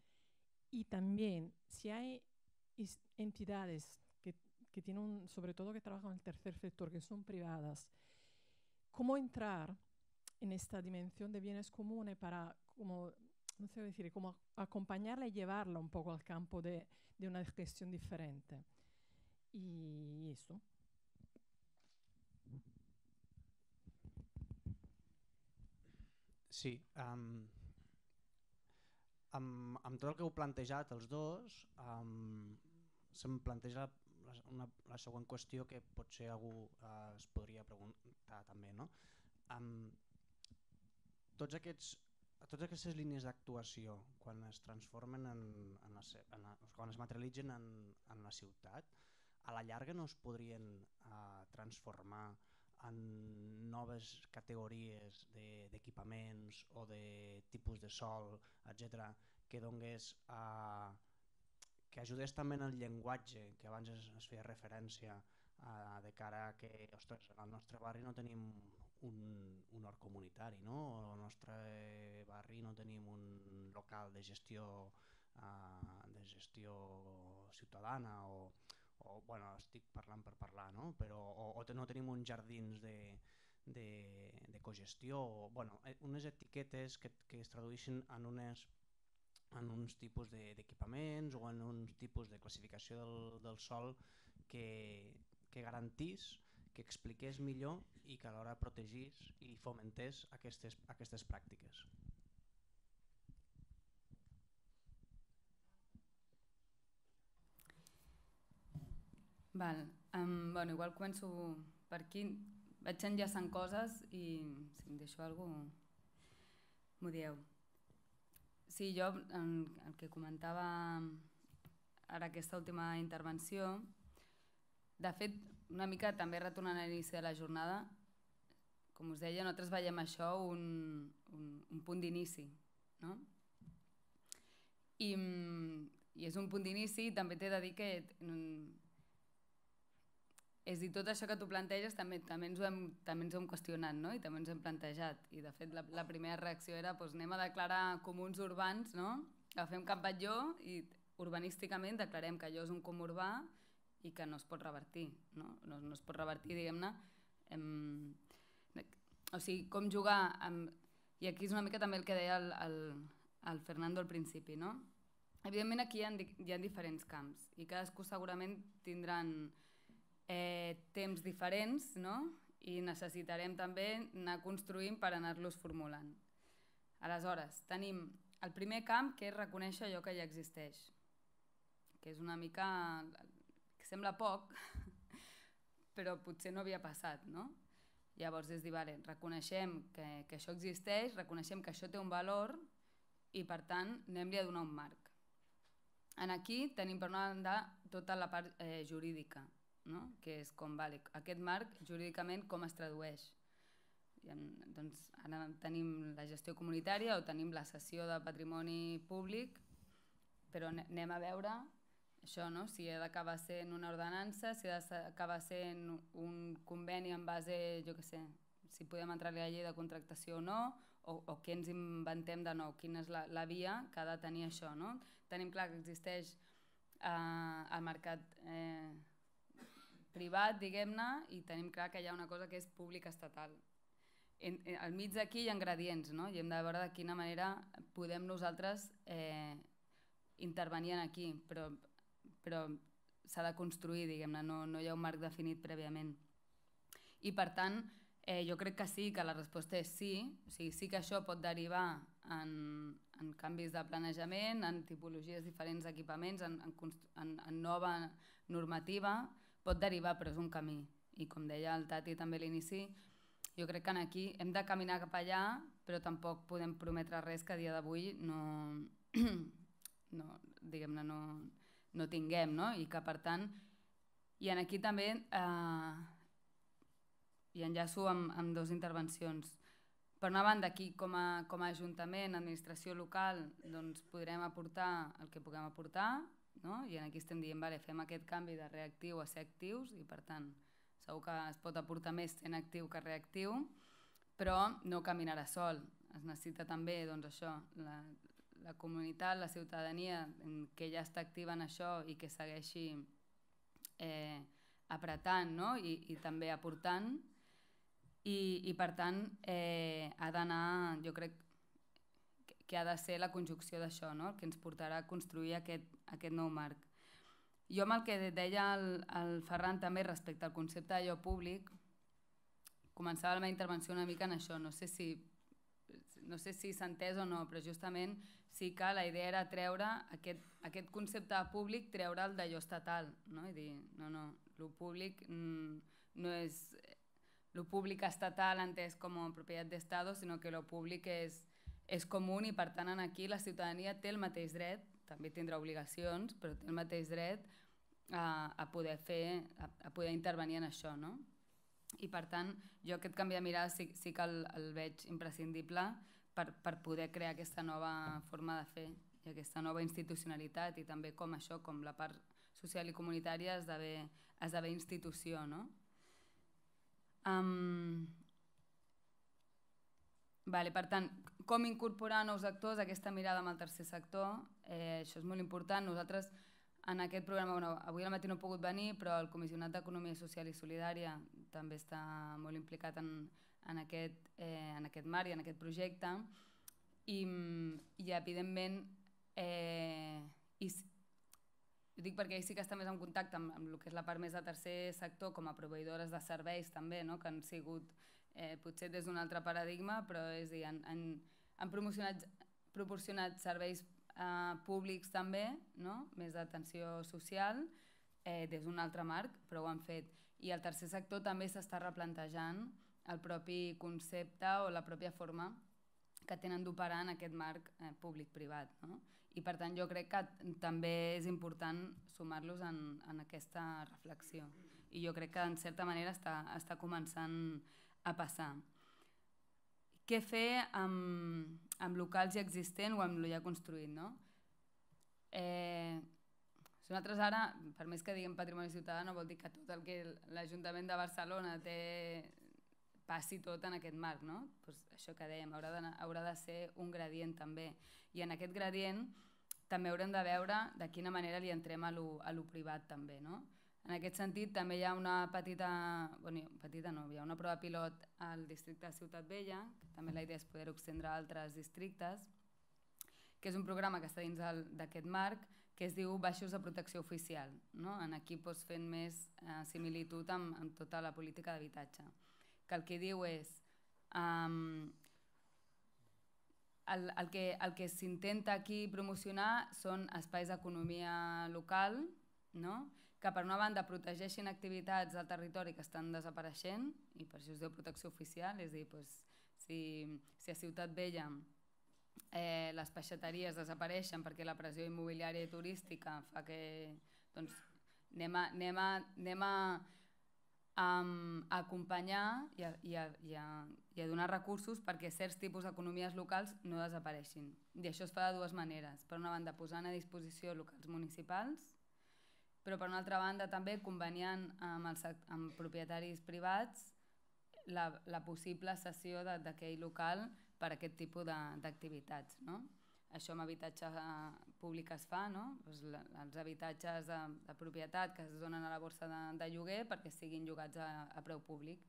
Y también, si hay entidades que, que tienen, un, sobre todo que trabajan en el tercer sector, que son privadas, ¿cómo entrar en esta dimensión de bienes comunes para, como, no sé decir, como acompañarla y llevarla un poco al campo de, de una gestión diferente? Y eso. Sí, um, amb, amb tot el que heu plantejat els dos, um, se'm planteja la, una, la següent qüestió que potser algú uh, es podria preguntar també, no? Um, tots aquests, totes aquestes línies d'actuació, quan es transformen en, en, la, en la, quan es materialitzen en, en la ciutat, a la llarga no es podrien uh, transformar en noves categories d'equipaments o de tipus de sòl, etcètera, que dongués a, que ajudés també en el llenguatge, que abans es, es feia referència a, de cara a que, ostres, en el nostre barri no tenim un, un hort comunitari, no? O en el nostre barri no tenim un local de gestió, a, de gestió ciutadana o... o bueno, estic parlant per parlar, no? Però, o, o no tenim uns jardins de, de, de cogestió, o, bueno, unes etiquetes que, que es traduïssin en, unes, en uns tipus d'equipaments de, o en uns tipus de classificació del, del sòl que, que garantís, que expliqués millor i que alhora protegís i fomentés aquestes, aquestes pràctiques. Val, um, bueno, igual començo per aquí, vaig enllaçant coses i si em deixo alguna cosa m'ho dieu. Sí, jo en, el que comentava ara aquesta última intervenció, de fet una mica també retornant a l'inici de la jornada, com us deia, nosaltres veiem això un, un, un punt d'inici, no? I, I és un punt d'inici i també t'he de dir que és a dir, tot això que tu planteges també, també, ens, ho hem, també ens ho hem qüestionat, no? I també ens hem plantejat. I de fet la, la primera reacció era doncs, anem a declarar comuns urbans, no? Agafem cap batlló i urbanísticament declarem que allò és un comú urbà i que no es pot revertir, no? No, no es pot revertir, diguem-ne. O sigui, com jugar amb... I aquí és una mica també el que deia el, el, el Fernando al principi, no? Evidentment aquí hi ha, hi ha diferents camps i cadascú segurament tindran... Eh, temps diferents, no? I necessitarem també anar construint per anar-los formulant. Aleshores, tenim el primer camp, que és reconèixer allò que ja existeix, que és una mica... que sembla poc, però potser no havia passat, no? Llavors és dir, vale, reconeixem que, que això existeix, reconeixem que això té un valor i per tant anem-li a donar un marc. En aquí tenim per una banda tota la part eh, jurídica, no? Que és com, vale, aquest marc jurídicament com es tradueix. Doncs ara tenim la gestió comunitària o tenim la cessió de patrimoni públic, però anem a veure això, no? Si ha d'acabar sent una ordenança, si ha d'acabar sent un conveni en base, jo què sé, si podem entrar a la llei de contractació o no, o, o què ens inventem de nou, quina és la, la via que ha de tenir això, no? Tenim clar que existeix eh, el mercat... Eh, privat, diguem-ne, i tenim clar que hi ha una cosa que és públic estatal. En, en, al mig d'aquí hi ha gradients, no? I hem de veure de quina manera podem nosaltres eh, intervenir aquí, però, però s'ha de construir, diguem-ne, no, no hi ha un marc definit prèviament. I per tant, eh, jo crec que sí, que la resposta és sí, o sigui, sí que això pot derivar en, en canvis de planejament, en tipologies diferents d'equipaments, en, en, en, en nova normativa, pot derivar, però és un camí. I com deia el Tati també a l'inici, Jo crec que aquí hem de caminar cap allà, però tampoc podem prometre res que a dia d'avui no tinguem, i que per tant, i aquí també i enllaço amb dues intervencions. Per una banda, aquí com a Ajuntament, administració local, podrem aportar el que puguem aportar, i aquí estem dient que fem aquest canvi de reactiu a ser actius, i per tant segur que es pot aportar més sent actiu que reactiu, però no caminarà sol. Es necessita també la comunitat, la ciutadania, que ja està activa en això i que segueixi apretant i també aportant, i per tant ha d'anar, jo crec que ha de ser la conjunció d'això, el que ens portarà a construir aquest nou marc. Jo amb el que deia el Ferran també respecte al concepte d'allò públic, començava la meva intervenció una mica en això, no sé si s'ha entès o no, però justament sí que la idea era treure aquest concepte de públic, treure'l d'allò estatal, i dir, no, no, el públic no és... el públic estatal entès com a propietat d'Estat, sinó que el públic és comú i per tant aquí la ciutadania té el mateix dret, també tindrà obligacions, però té el mateix dret a poder intervenir en això. I per tant, jo aquest canvi de mirada sí que el veig imprescindible per poder crear aquesta nova forma de fer i aquesta nova institucionalitat, i també com això, com la part social i comunitària esdevé institució, no? Per tant, com incorporar nous actors, aquesta mirada amb el tercer sector, això és molt important. Nosaltres en aquest programa, avui al matí no hem pogut venir, però el Comissionat d'Economia Social i Solidària també està molt implicat en aquest marc i en aquest projecte, i evidentment, ho dic perquè ell sí que està més en contacte amb el que és la part més de tercer sector, com a proveïdores de serveis també, que han sigut potser des d'un altre paradigma, però han proporcionat serveis públics també, més d'atenció social, des d'un altre marc, però ho han fet. I el tercer sector també s'està replantejant el propi concepte o la pròpia forma que tenen d'operar en aquest marc públic-privat. I per tant jo crec que també és important sumar-los en aquesta reflexió. I jo crec que en certa manera està començant a passar. Què fer amb locals ja existent o amb el ja construït? Nosaltres ara, per més que diguem patrimoni ciutadà, no vol dir que tot el que l'Ajuntament de Barcelona té passi tot en aquest marc, no? Això que dèiem, haurà de ser un gradient també. I en aquest gradient també haurem de veure de quina manera li entrem a lo privat també, no? En aquest sentit, també hi ha una petita... Petita no, hi ha una prova pilot al districte de Ciutat Vella, que també la idea és poder-ho estendre a altres districtes, que és un programa que està dins d'aquest marc, que es diu Baixos de Protecció Oficial. Aquí pots fer més similitud amb tota la política d'habitatge. Que el que diu és... El que s'intenta aquí promocionar són espais d'economia local, que per una banda protegeixin activitats del territori que estan desapareixent, i per això es diu protecció oficial, és a dir, si a Ciutat Vella les peixateries desapareixen perquè la pressió immobiliària i turística fa que... Anem a... a acompanyar i a donar recursos perquè certs tipus d'economies locals no desapareixin. I això es fa de dues maneres. Per una banda, posant a disposició locals municipals, però per una altra banda també conveniant amb propietaris privats la possible cessió d'aquell local per a aquest tipus d'activitats. Això amb habitatge públic es fa, els habitatges de propietat que es donen a la borsa de lloguer perquè siguin llogats a preu públic.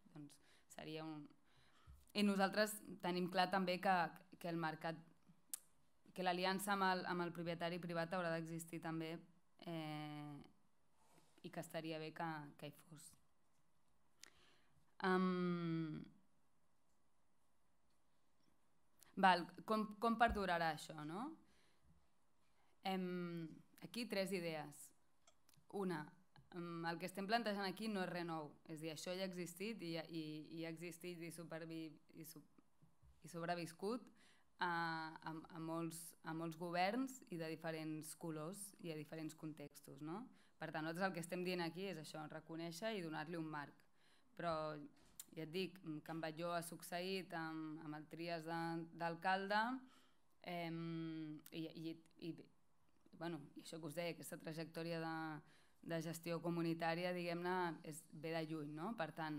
I nosaltres tenim clar també que l'aliança amb el propietari privat haurà d'existir també i que estaria bé que hi fos. Com perdurarà això? Aquí tres idees. Una, El que estem plantejant aquí no és res nou, és a dir, això ja ha existit i ha existit i sobreviscut a molts governs i de diferents colors i a diferents contextos. Per tant, nosaltres el que estem dient aquí és això, reconèixer i donar-li un marc. Però ja et dic, Can Batlló ha succeït amb el Trias d'alcalde i això que us deia, aquesta trajectòria de... de gestió comunitària, diguem-ne, ve de lluny, no? Per tant,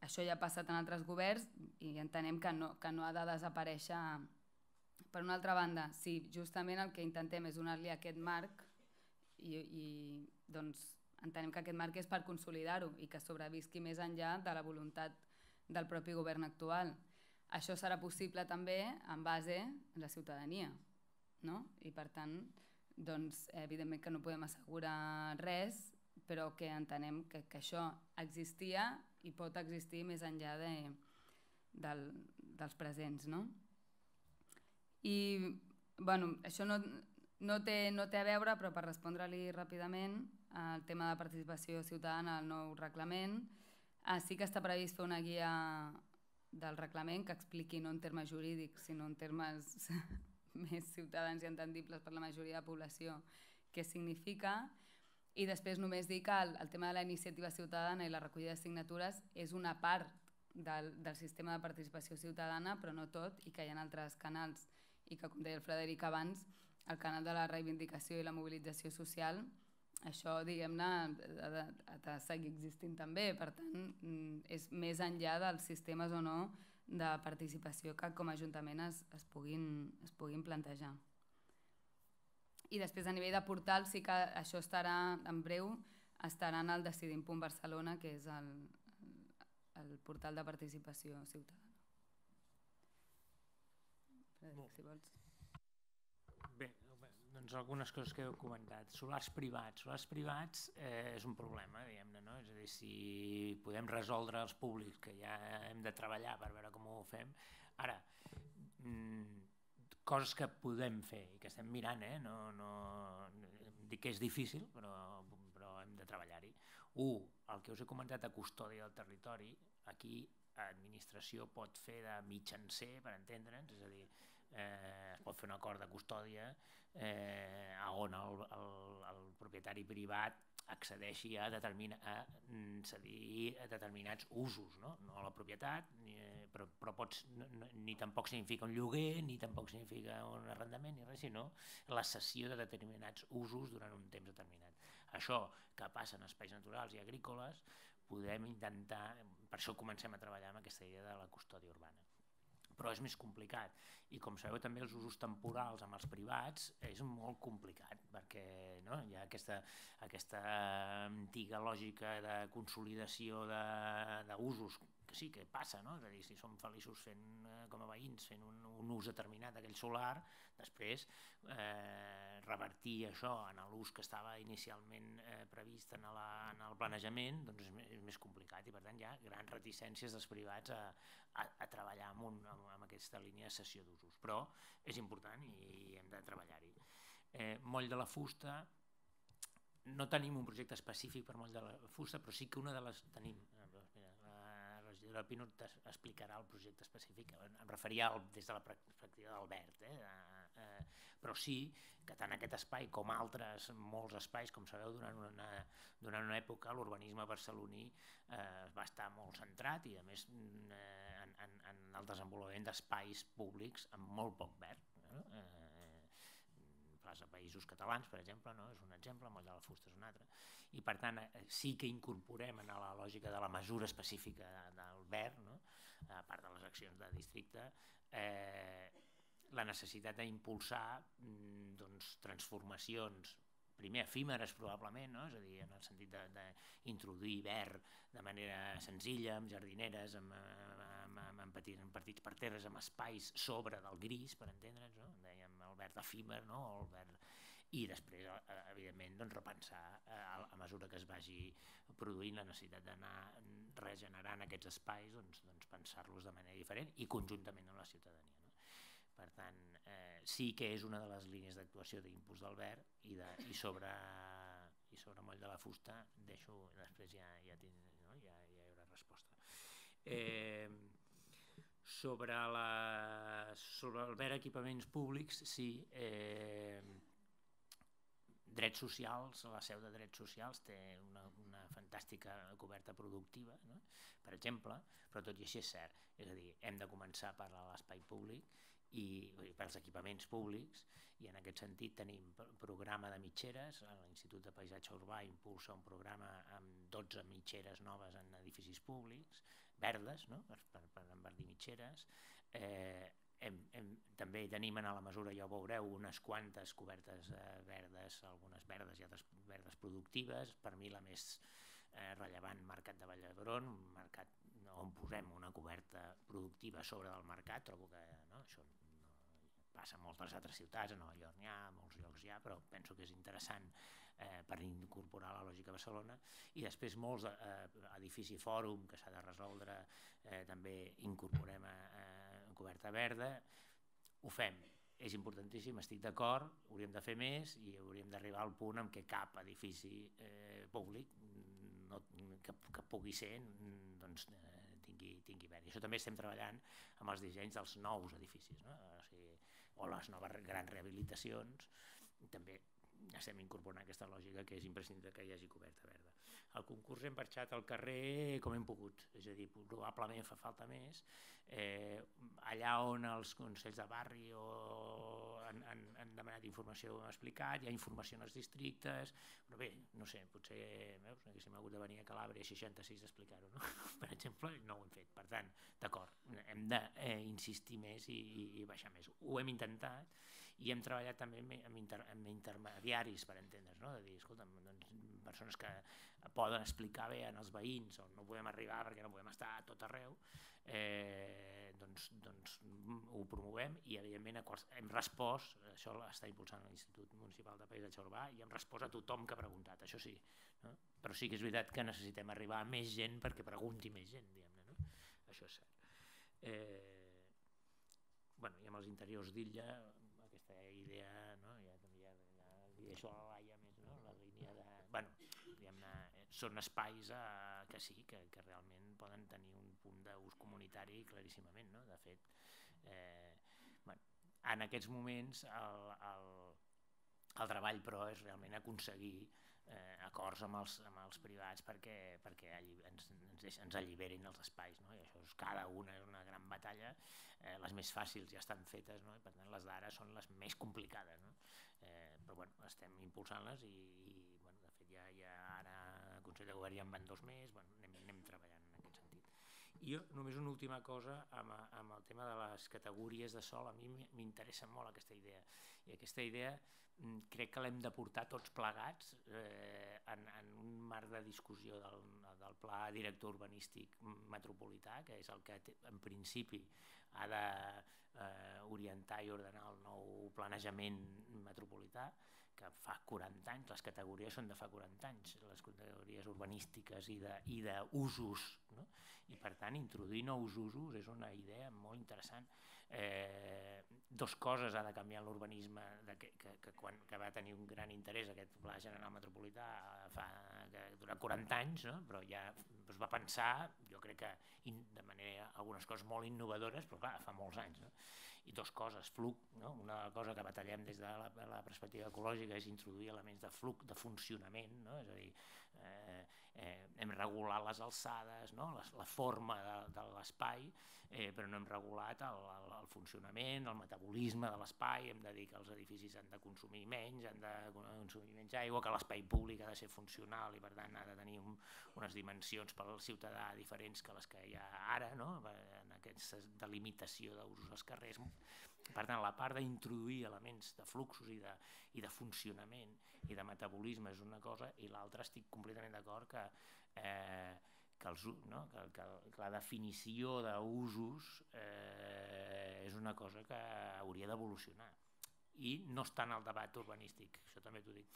això ja ha passat en altres governs i entenem que no ha de desaparèixer. Per una altra banda, sí, justament el que intentem és donar-li aquest marc i entenem que aquest marc és per consolidar-ho i que sobrevisqui més enllà de la voluntat del propi govern actual. Això serà possible també en base a la ciutadania, no? I per tant... doncs evidentment que no podem assegurar res, però que entenem que això existia i pot existir més enllà dels presents. I això no té a veure, però per respondre-li ràpidament, el tema de participació ciutadana al nou reglament, sí que està previst fer una guia del reglament que expliqui no en termes jurídics, sinó en termes... més ciutadans i entendibles per la majoria de la població, què significa. I després només dir que el tema de la iniciativa ciutadana i la recollida de signatures és una part del sistema de participació ciutadana, però no tot, i que hi ha altres canals. I que, com deia el Frederic abans, el canal de la reivindicació i la mobilització social, això, diguem-ne, ha de seguir existint també. Per tant, és més enllà dels sistemes o no de participació que com a Ajuntament es puguin plantejar. I després a nivell de portal sí que això estarà en breu, estarà en el decidim punt barcelona, que és el portal de participació ciutadana. Frederic, si vols. Bé, doncs algunes coses que heu comentat. Solars privats. Solars privats és un problema, diguem-ne, no? És a dir, si podem resoldre els públics, que ja hem de treballar per veure com ho fem. Ara, coses que podem fer i que estem mirant, eh? No dic que és difícil, però hem de treballar-hi. U, el que us he comentat a custòdia del territori, aquí l'administració pot fer de mitjancer, per entendre'ns, és a dir, es pot fer un acord de custòdia on el propietari privat accedeixi a cedir determinats usos, no a la propietat, però ni tampoc significa un lloguer, ni tampoc significa un arrendament, ni res, sinó la cessió de determinats usos durant un temps determinat. Això que passa en espais naturals i agrícoles, podem intentar, per això comencem a treballar amb aquesta idea de la custòdia urbana. Però és més complicat. I com sabeu també els usos temporals amb els privats és molt complicat, perquè hi ha aquesta antiga lògica de consolidació d'usos, que sí que passa, és a dir, si som feliços com a veïns fent un ús determinat d'aquell solar, després revertir això en l'ús que estava inicialment previst en el planejament és més complicat i per tant hi ha grans reticències dels privats a a treballar amb aquesta línia de cessió d'usos, però és important i hem de treballar-hi. Moll de la Fusta, no tenim un projecte específic per Moll de la Fusta, però sí que una de les tenim. La regidora Pino explicarà el projecte específic, em referia des de la perspectiva del verd, però sí que tant aquest espai com altres, molts espais, com sabeu, durant una època l'urbanisme barceloní va estar molt centrat i a més en el desenvolupament d'espais públics amb molt poc verd. Plaça Països Catalans, per exemple, és un exemple, Moll de la Fusta és un altre. I per tant sí que incorporem en la lògica de la mesura específica del verd, a part de les accions de districte, la necessitat d'impulsar transformacions, primer efímeres probablement, és a dir, en el sentit d'introduir verd de manera senzilla, amb jardineres, amb partits per terres, amb espais sobre del gris, per entendre'ns, dèiem el verd efímer, i després, evidentment, repensar a mesura que es vagi produint la necessitat d'anar regenerant aquests espais, pensar-los de manera diferent i conjuntament amb la ciutadania. Per tant, sí que és una de les línies d'actuació d'impuls del verd i sobre i sobre Moll de la Fusta deixo, després ja hi haurà resposta. Sobre el verd equipaments públics, sí, drets socials, la seu de drets socials té una fantàstica coberta productiva, per exemple, però tot i així és cert, és a dir, hem de començar a parlar de l'espai públic i pels equipaments públics, i en aquest sentit tenim programa de mitgeres, l'Institut de Paisatge Urbà impulsa un programa amb dotze mitgeres noves en edificis públics, verdes, per enverdir mitgeres. També tenim, en la mesura, ja ho veureu, unes quantes cobertes verdes, algunes verdes i altres verdes productives, per mi la més rellevant, Mercat de Vall d'Hebron, on posem una coberta productiva sobre del mercat, trobo que això passa a moltes altres ciutats, a Nova York n'hi ha, a molts llocs hi ha, però penso que és interessant per incorporar la lògica a Barcelona. I després molts edifici fòrum que s'ha de resoldre, també incorporem coberta verda. Ho fem, és importantíssim, estic d'acord, hauríem de fer més i hauríem d'arribar al punt en què cap edifici públic que pugui ser doncs tingui verd. I això també estem treballant amb els dissenys dels nous edificis, o les noves grans rehabilitacions, també estem incorporant aquesta lògica que és imprescindible que hi hagi coberta verda. El concurs hem marxat al carrer com hem pogut, és a dir, probablement fa falta més. Allà on els consells de barri han demanat informació, ho hem explicat, hi ha informació en els districtes, però bé, no sé, potser haguéssim hagut de venir a Calabria seixanta-sis a explicar-ho, per exemple, no ho hem fet. Per tant, d'acord, hem d'insistir més i baixar més. Ho hem intentat i hem treballat també amb intermediaris, per entendre's, de dir, escolta'm, persones que poden explicar bé als veïns on no podem arribar perquè no podem estar a tot arreu, doncs ho promovem i, evidentment, hem respost, això està impulsant l'Institut Municipal de Paisatge Urbà, i hem respost a tothom que ha preguntat, això sí, però sí que és veritat que necessitem arribar a més gent perquè pregunti més gent, diguem-ne, això és cert. Bueno, i amb els interiors d'Illa, aquesta idea, ja li deixo a la Laia més, la línia de... Bueno, diguem-ne, són espais que sí, que realment poden tenir un punt d'ús comunitari claríssimament, no? De fet, en aquests moments el treball, però, és realment aconseguir acords amb els privats perquè ens alliberin els espais. Cada una és una gran batalla, les més fàcils ja estan fetes, per tant les d'ara són les més complicades, però estem impulsant-les i de fet ja ara el Consell de Govern ja en van dos més, anem treballant en aquest sentit. I només una última cosa amb el tema de les categories de sòl, a mi m'interessa molt aquesta idea i aquesta idea crec que l'hem de portar tots plegats en un marc de discussió del Pla Director Urbanístic Metropolità, que és el que en principi ha d'orientar i ordenar el nou planejament metropolità, que fa quaranta anys, les categories són de fa quaranta anys, les categories urbanístiques i d'usos, i per tant introduir nous usos és una idea molt interessant. Dos coses ha de canviar en l'urbanisme que va tenir un gran interès aquest Pla General Metropolità durant quaranta anys, però ja es va pensar, jo crec que de manera algunes coses molt innovadores, però clar, fa molts anys. I dos coses, flux, una cosa que batallem des de la perspectiva ecològica és introduir elements de flux, de funcionament, és a dir, hem regulat les alçades, la forma de l'espai, però no hem regulat el funcionament, el metabolisme de l'espai, hem de dir que els edificis han de consumir menys, han de consumir menys aigua, que l'espai públic ha de ser funcional i per tant ha de tenir unes dimensions pel ciutadà diferents que les que hi ha ara, en aquesta delimitació d'usos als carrers. Per tant, la part d'introduir elements de fluxos i de funcionament i de metabolisme és una cosa i l'altra estic completament d'acord que que la definició d'usos és una cosa que hauria d'evolucionar i no està en el debat urbanístic, això també t'ho dic,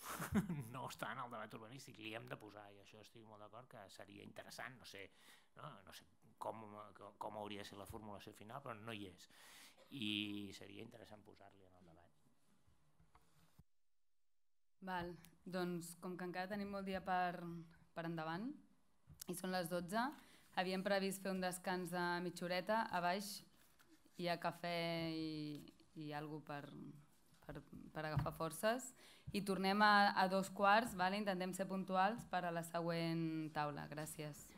no està en el debat urbanístic, l'hi hem de posar i això estic molt d'acord que seria interessant, no sé com hauria de ser la formulació final, però no hi és i seria interessant posar-li en el debat. Val, doncs com que encara tenim molt dia per endavant i són les dotze, havíem previst fer un descans de mitja horeta. A baix hi ha cafè i alguna cosa per agafar forces i tornem a dos quarts, intentem ser puntuals per a la següent taula. Gràcies.